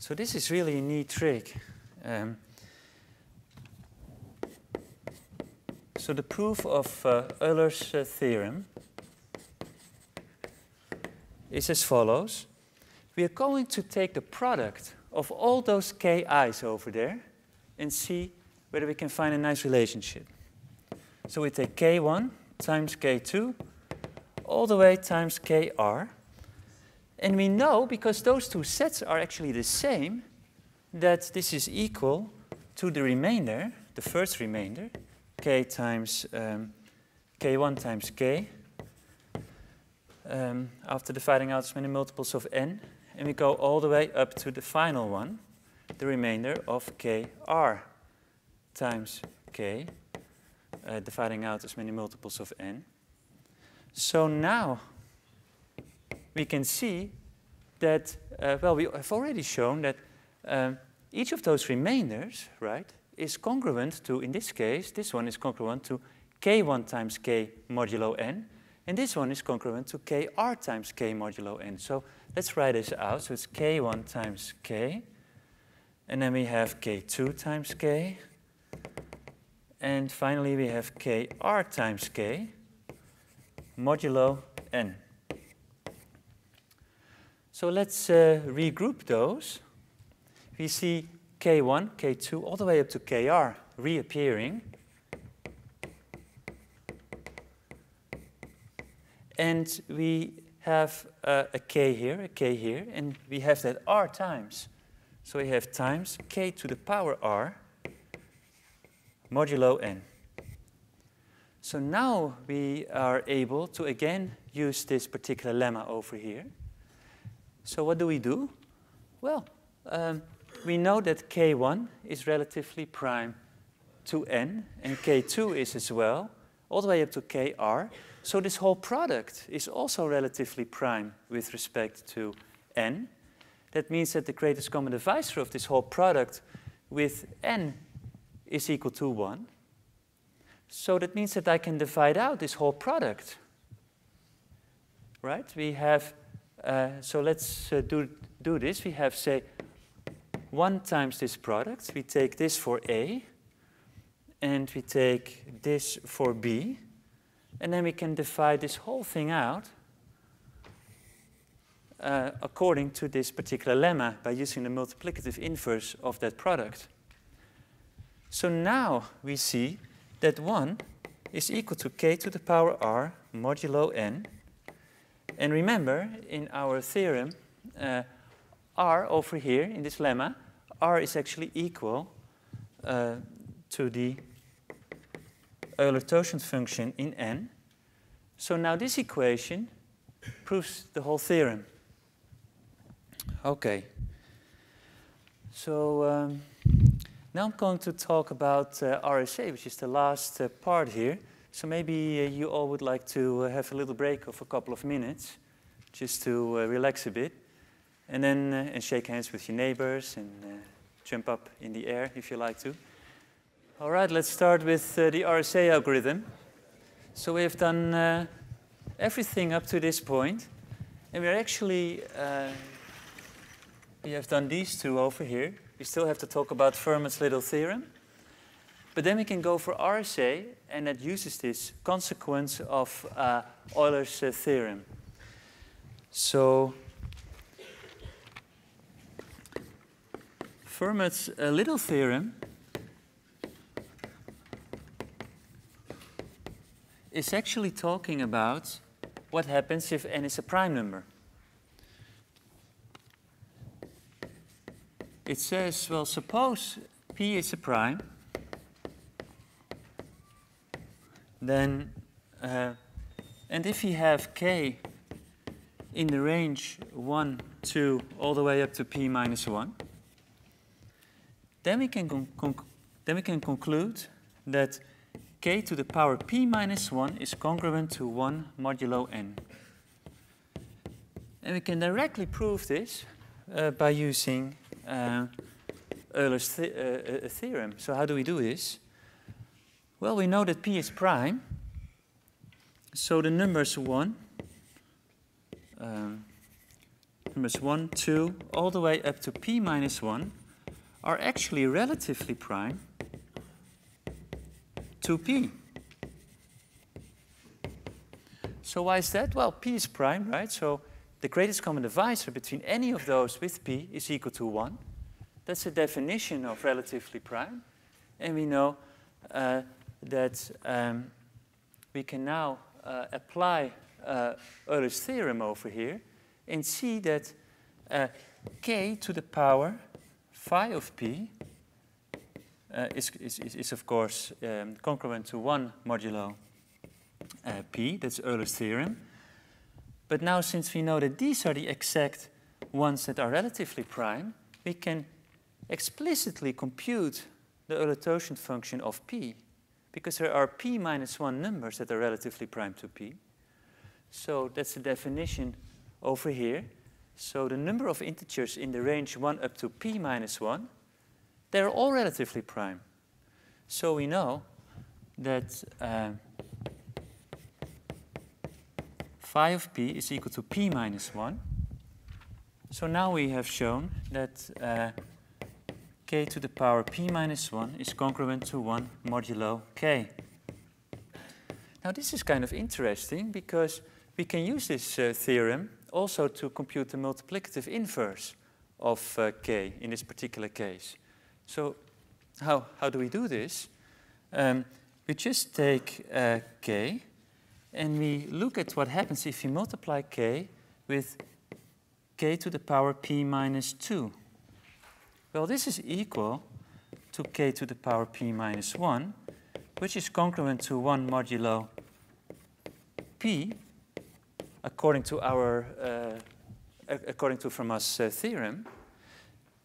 So this is really a neat trick. Um, so the proof of uh, Euler's uh, theorem is as follows. We are going to take the product of all those ki's over there and see whether we can find a nice relationship. So we take k one times k two all the way times k r. And we know, because those two sets are actually the same, that this is equal to the remainder, the first remainder, k times um, k one times k, um, after dividing out as many multiples of n. And we go all the way up to the final one, the remainder of kr times k, uh, dividing out as many multiples of n. So now, we can see that, uh, well, we have already shown that um, each of those remainders, right, is congruent to, in this case, this one is congruent to k one times k modulo n, and this one is congruent to kr times k modulo n. So let's write this out. So it's k one times k, and then we have k two times k, and finally we have kr times k modulo n. So let's uh, regroup those. We see k one, k two, all the way up to kr reappearing. And we have uh, a k here, a k here, and we have that r times. So we have times k to the power r modulo n. So now we are able to again use this particular lemma over here. So what do we do? Well, um, we know that k one is relatively prime to n, and k two is as well, all the way up to kr. So this whole product is also relatively prime with respect to n. That means that the greatest common divisor of this whole product with n is equal to one. So that means that I can divide out this whole product. Right? We have Uh, so let's uh, do, do this. We have, say, one times this product. We take this for A, and we take this for B. And then we can divide this whole thing out uh, according to this particular lemma by using the multiplicative inverse of that product. So now we see that one is equal to k to the power r modulo n. And remember, in our theorem, uh, r over here in this lemma, r is actually equal uh, to the Euler-Tauchon function in n. So now this equation proves the whole theorem. OK. So um, now I'm going to talk about uh, R S A, which is the last uh, part here. So maybe uh, you all would like to uh, have a little break of a couple of minutes just to uh, relax a bit, and then uh, and shake hands with your neighbors and uh, jump up in the air if you like to. All right, let's start with uh, the R S A algorithm. So we have done uh, everything up to this point, and we're actually, uh, we have done these two over here. We still have to talk about Fermat's little theorem. But then we can go for R S A, and that uses this consequence of uh, Euler's uh, theorem. So Fermat's uh, little theorem is actually talking about what happens if n is a prime number. It says, well, suppose P is a prime, then, uh, and if you have k in the range one, two, all the way up to p minus one, then we can, con then we can conclude that k to the power p minus one is congruent to one modulo n. And we can directly prove this uh, by using uh, Euler's the uh, uh, theorem. So how do we do this? Well, we know that p is prime, so the numbers one, um, numbers one, two, all the way up to p minus one are actually relatively prime to p. So why is that? Well, p is prime, right? So the greatest common divisor between any of those with p is equal to one. That's the definition of relatively prime, and we know uh, that um, we can now uh, apply uh, Euler's theorem over here and see that uh, k to the power phi of p uh, is, is, is, of course, um, congruent to one modulo uh, p. That's Euler's theorem. But now, since we know that these are the exact ones that are relatively prime, we can explicitly compute the Euler totient function of p, because there are p minus one numbers that are relatively prime to p. So that's the definition over here. So the number of integers in the range one up to p minus one, they're all relatively prime. So we know that uh, phi of p is equal to p minus one. So now we have shown that uh, k to the power p minus one is congruent to one modulo k. Now this is kind of interesting, because we can use this uh, theorem also to compute the multiplicative inverse of uh, k in this particular case. So how, how do we do this? Um, we just take uh, k, and we look at what happens if we multiply k with k to the power p minus two. Well, this is equal to k to the power p minus one, which is congruent to one modulo p, according to our uh, according to Fermat's uh, theorem.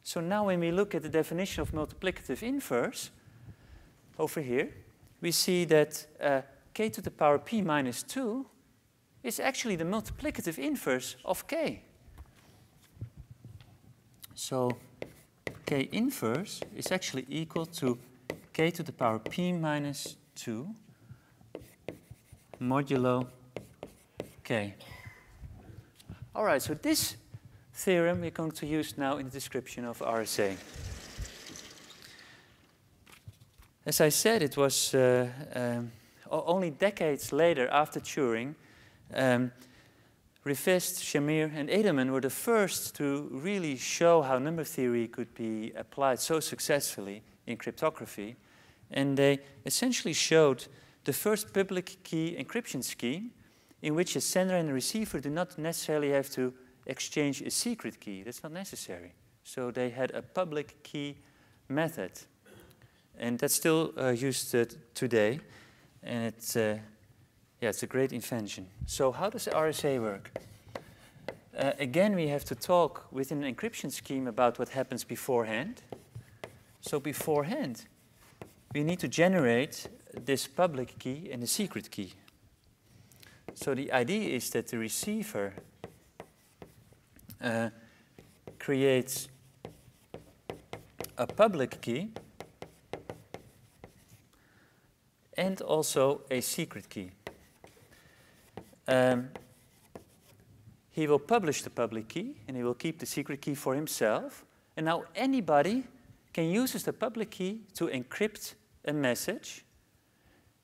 So now, when we look at the definition of multiplicative inverse over here, we see that uh, k to the power p minus two is actually the multiplicative inverse of k. So k inverse is actually equal to k to the power p minus two modulo k. All right, so this theorem we're going to use now in the description of R S A. As I said, it was uh, um, only decades later, after Turing, um, Rivest, Shamir, and Adleman were the first to really show how number theory could be applied so successfully in cryptography. And they essentially showed the first public key encryption scheme in which a sender and a receiver do not necessarily have to exchange a secret key. That's not necessary. So they had a public key method. And that's still uh, used uh, today. And it's... Uh, Yeah, it's a great invention. So how does R S A work? Uh, again, we have to talk within an encryption scheme about what happens beforehand. So beforehand, we need to generate this public key and the secret key. So the idea is that the receiver uh, creates a public key and also a secret key. Um, he will publish the public key, and he will keep the secret key for himself. And now anybody can use the public key to encrypt a message.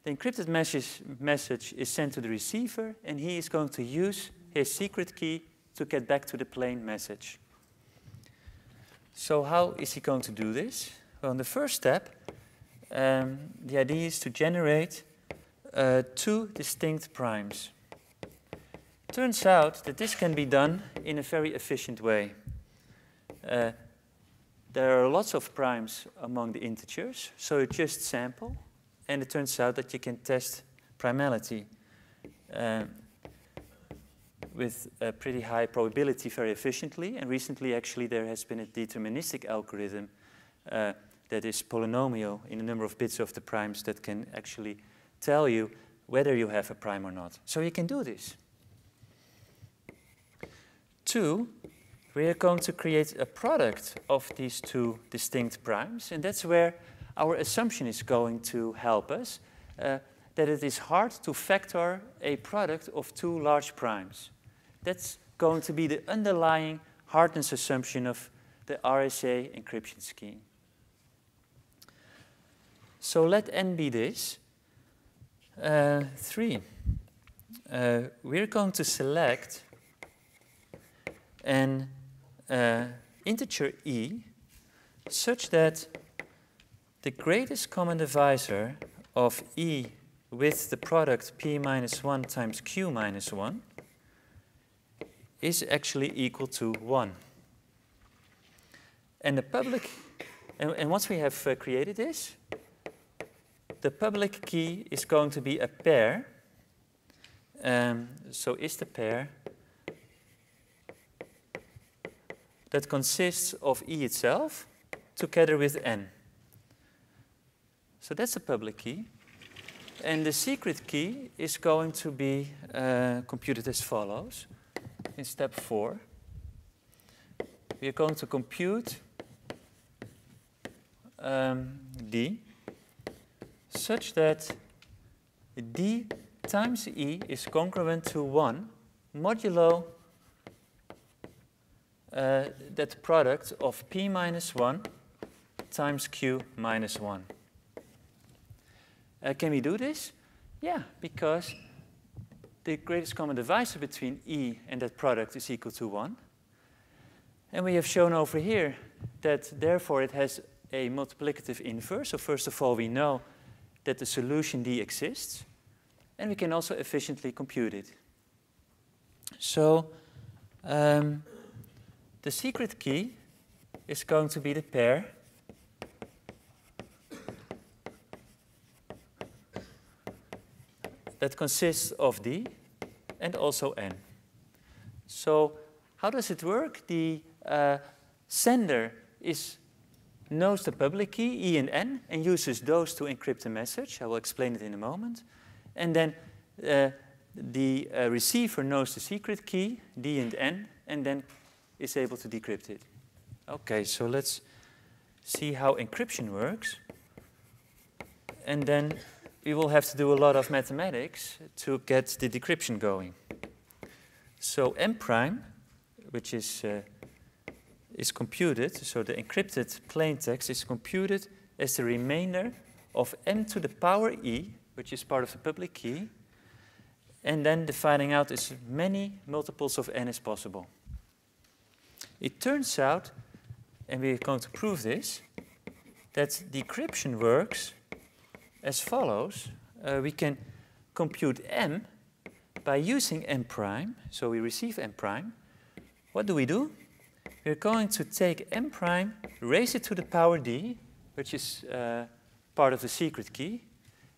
The encrypted message, message is sent to the receiver, and he is going to use his secret key to get back to the plain message. So how is he going to do this? Well, in the first step, um, the idea is to generate uh, two distinct primes. Turns out that this can be done in a very efficient way. Uh, there are lots of primes among the integers, so you just sample, and it turns out that you can test primality um, with a pretty high probability very efficiently. And recently, actually, there has been a deterministic algorithm uh, that is polynomial in the number of bits of the primes that can actually tell you whether you have a prime or not. So you can do this. Two, we are going to create a product of these two distinct primes, and that's where our assumption is going to help us, uh, that it is hard to factor a product of two large primes. That's going to be the underlying hardness assumption of the R S A encryption scheme. So let n be this. Uh, three, uh, we're going to select an uh, integer e such that the greatest common divisor of e with the product p minus one times q minus one is actually equal to one. And the public, and, and once we have uh, created this, the public key is going to be a pair. Um, so is the pair that consists of e itself together with n. So that's the public key. And the secret key is going to be uh, computed as follows. In step four, we are going to compute um, d such that d times e is congruent to one modulo uh, that product of p minus one times q minus one. Uh, can we do this? Yeah, because the greatest common divisor between E and that product is equal to one. And we have shown over here that, therefore, it has a multiplicative inverse. So first of all, we know that the solution D exists. And we can also efficiently compute it. So um, the secret key is going to be the pair that consists of D and also N. So how does it work? The uh, sender is, knows the public key, E and N, and uses those to encrypt the message. I will explain it in a moment. And then uh, the uh, receiver knows the secret key, D and N, and then is able to decrypt it. OK, so let's see how encryption works. And then we will have to do a lot of mathematics to get the decryption going. So M prime, which is, uh, is computed, so the encrypted plain text is computed as the remainder of M to the power E, which is part of the public key, and then defining out as many multiples of N as possible. It turns out, and we're going to prove this, that decryption works as follows. Uh, we can compute M by using M prime. So we receive M prime. What do we do? We're going to take M prime, raise it to the power D, which is uh, part of the secret key,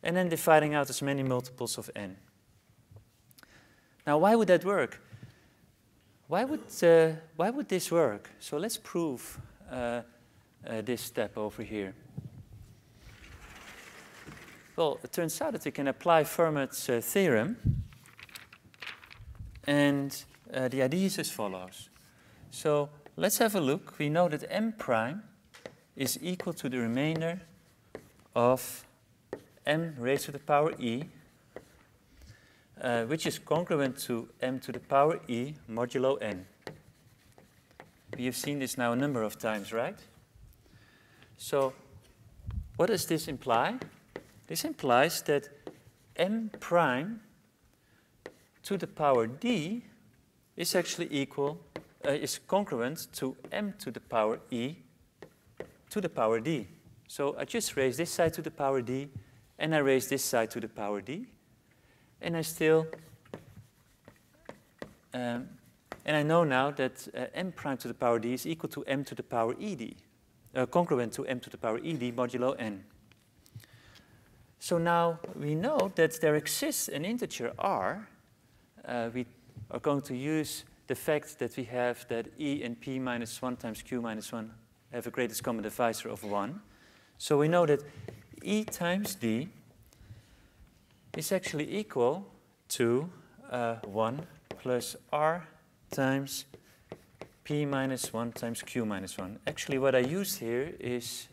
and then dividing out as many multiples of N. Now, why would that work? Why would, uh, why would this work? So let's prove uh, uh, this step over here. Well, it turns out that we can apply Fermat's uh, theorem. And uh, the idea is as follows. So let's have a look. We know that M prime is equal to the remainder of M raised to the power E, uh, which is congruent to M to the power E modulo N. We have seen this now a number of times, right? So what does this imply? This implies that m prime to the power d is actually equal, uh, is congruent to m to the power e to the power d. So I just raise this side to the power d, and I raise this side to the power d, and I still, um, and I know now that uh, m prime to the power d is equal to m to the power e d, uh, congruent to m to the power e d modulo n. So now we know that there exists an integer r. Uh, we are going to use the fact that we have that e and p minus one times q minus one have a greatest common divisor of one. So we know that e times d is actually equal to uh, one plus r times p minus one times q minus one. Actually, what I used here is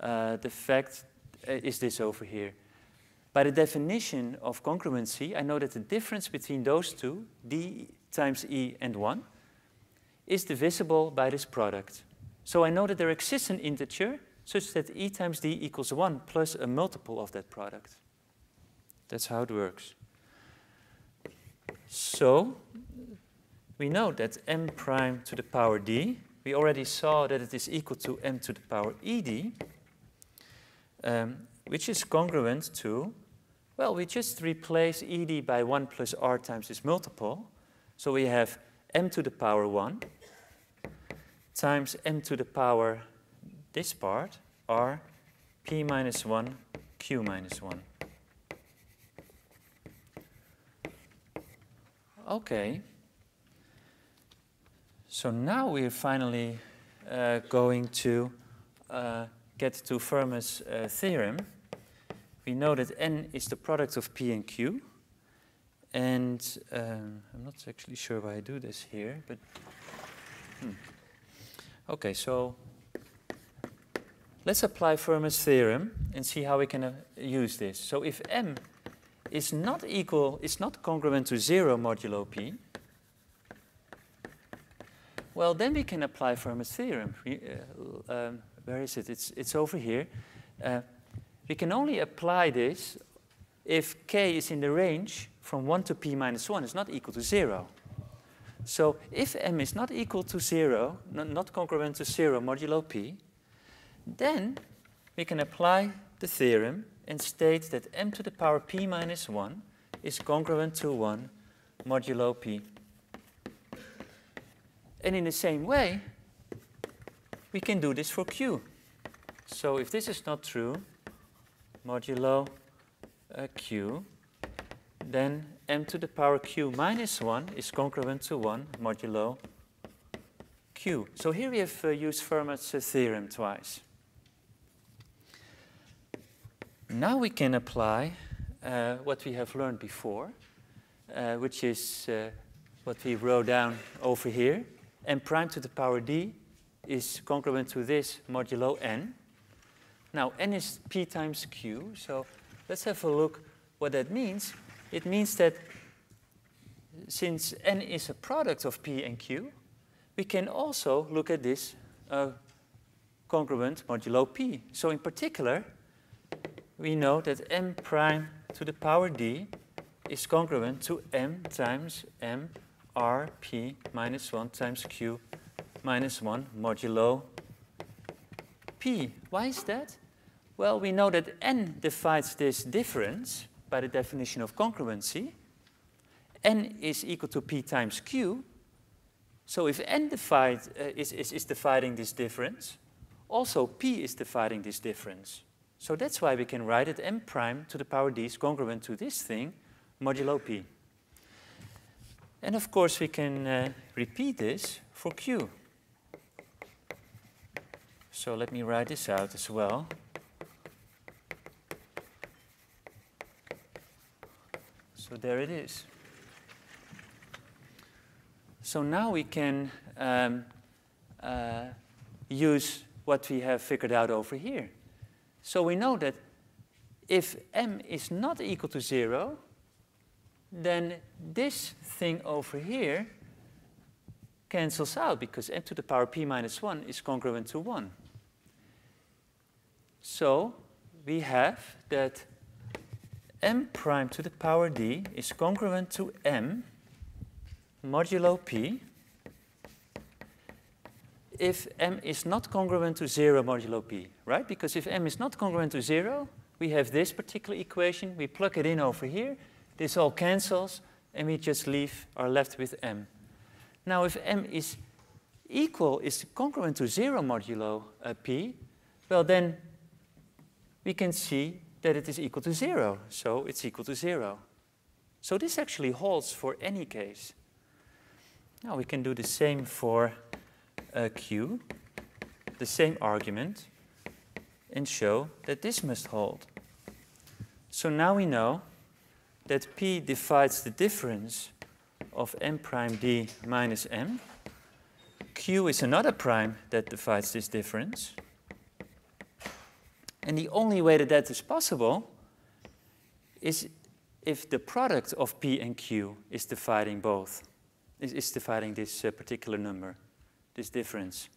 uh, the fact uh, is this over here. By the definition of congruency, I know that the difference between those two, d times e and one, is divisible by this product. So I know that there exists an integer such that e times d equals one plus a multiple of that product. That's how it works. So we know that m prime to the power d, we already saw that it is equal to m to the power ed, um, which is congruent to, well, we just replace ed by one plus r times this multiple. So we have m to the power one times m to the power this part, r, p minus one, q minus one. Okay. So now we are finally uh, going to uh, get to Fermat's uh, theorem. We know that n is the product of p and q. And um, I'm not actually sure why I do this here, but hmm. OK, so let's apply Fermat's theorem and see how we can uh, use this. So if m is not equal, is not congruent to zero modulo p, well, then we can apply Fermat's theorem. We, uh, um, where is it? It's, it's over here. Uh, we can only apply this if k is in the range from one to p minus one. It's not equal to zero. So if m is not equal to zero, not congruent to zero modulo p, then we can apply the theorem and state that m to the power p minus one is congruent to one modulo p. And in the same way, we can do this for q. So if this is not true, modulo uh, q, then m to the power q minus one is congruent to one modulo q. So here we have uh, used Fermat's uh, theorem twice. Now we can apply uh, what we have learned before, uh, which is uh, what we wrote down over here. M prime to the power d is congruent to this modulo n. Now, n is p times q. So let's have a look what that means. It means that since n is a product of p and q, we can also look at this uh, congruent modulo p. So in particular, we know that m prime to the power d is congruent to m times m r p minus one times q minus one modulo p. Why is that? Well, we know that n divides this difference by the definition of congruency. N is equal to p times q. So if n divide, uh, is, is, is dividing this difference, also p is dividing this difference. So that's why we can write it m prime to the power d is congruent to this thing modulo p. And of course, we can uh, repeat this for q. So let me write this out as well. So there it is. So now we can um, uh, use what we have figured out over here. So we know that if m is not equal to zero, then this thing over here cancels out, because m to the power p minus one is congruent to one. So we have that m prime to the power d is congruent to m modulo p if m is not congruent to zero modulo p, right? Because if m is not congruent to zero, we have this particular equation. We plug it in over here. This all cancels, and we just leave, are left with m. Now, if m is equal, is congruent to zero modulo uh, p, well, then we can see that it is equal to zero. So it's equal to zero. So this actually holds for any case. Now, we can do the same for uh, q, the same argument, and show that this must hold. So now we know that p divides the difference of m prime d minus m. Q is another prime that divides this difference. And the only way that that is possible is if the product of p and q is dividing both, is, is dividing this uh, particular number, this difference.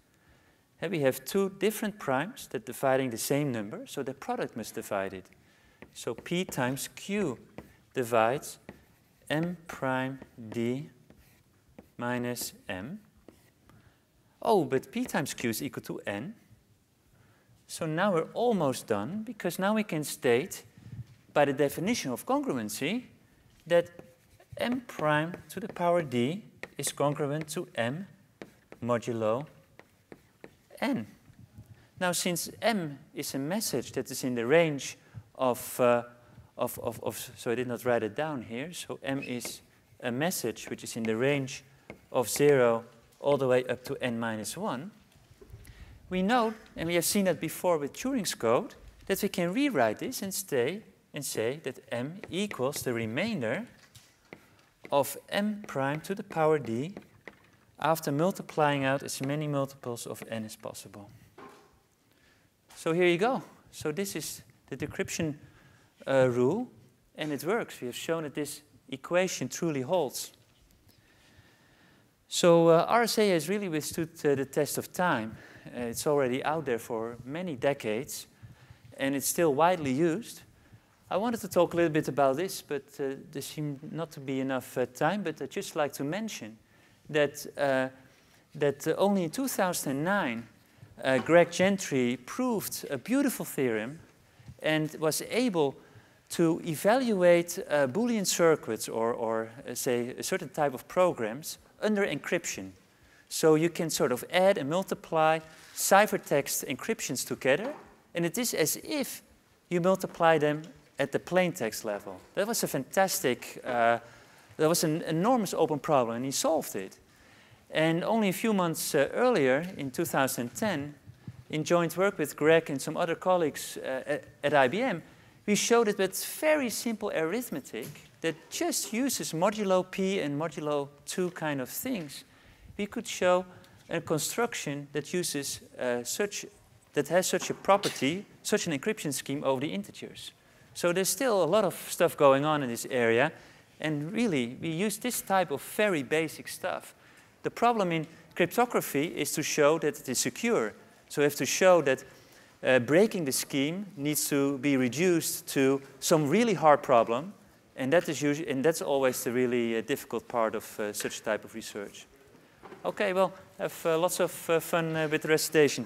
And we have two different primes that are dividing the same number, so the product must divide it. So p times q divides m prime d minus m. Oh, but p times q is equal to n. So now we're almost done, because now we can state by the definition of congruency that m prime to the power d is congruent to m modulo n. Now, since m is a message that is in the range of, uh, of, of, of, so I did not write it down here, so m is a message which is in the range of zero all the way up to n minus one, we know, and we have seen that before with Turing's code, that we can rewrite this and, stay, and say that m equals the remainder of m prime to the power d after multiplying out as many multiples of n as possible. So here you go. So this is the decryption uh, rule, and it works. We have shown that this equation truly holds. So uh, R S A has really withstood uh, the test of time. Uh, it's already out there for many decades, and it's still widely used. I wanted to talk a little bit about this, but uh, there seemed not to be enough uh, time, but I'd just like to mention that, uh, that uh, only in two thousand nine, uh, Greg Gentry proved a beautiful theorem and was able to evaluate uh, Boolean circuits or, or uh, say, a certain type of programs under encryption. So you can sort of add and multiply ciphertext encryptions together, and it is as if you multiply them at the plaintext level. That was a fantastic uh, There was an enormous open problem, and he solved it. And only a few months uh, earlier, in two thousand ten, in joint work with Greg and some other colleagues uh, at I B M, we showed it with very simple arithmetic that just uses modulo p and modulo two kind of things. We could show a construction that uses uh, such, that has such a property, such an encryption scheme over the integers. So there's still a lot of stuff going on in this area. And really, we use this type of very basic stuff. The problem in cryptography is to show that it is secure. So we have to show that uh, breaking the scheme needs to be reduced to some really hard problem. And, that is usually, and that's always the really uh, difficult part of uh, such type of research. OK, well, have uh, lots of uh, fun uh, with the recitation.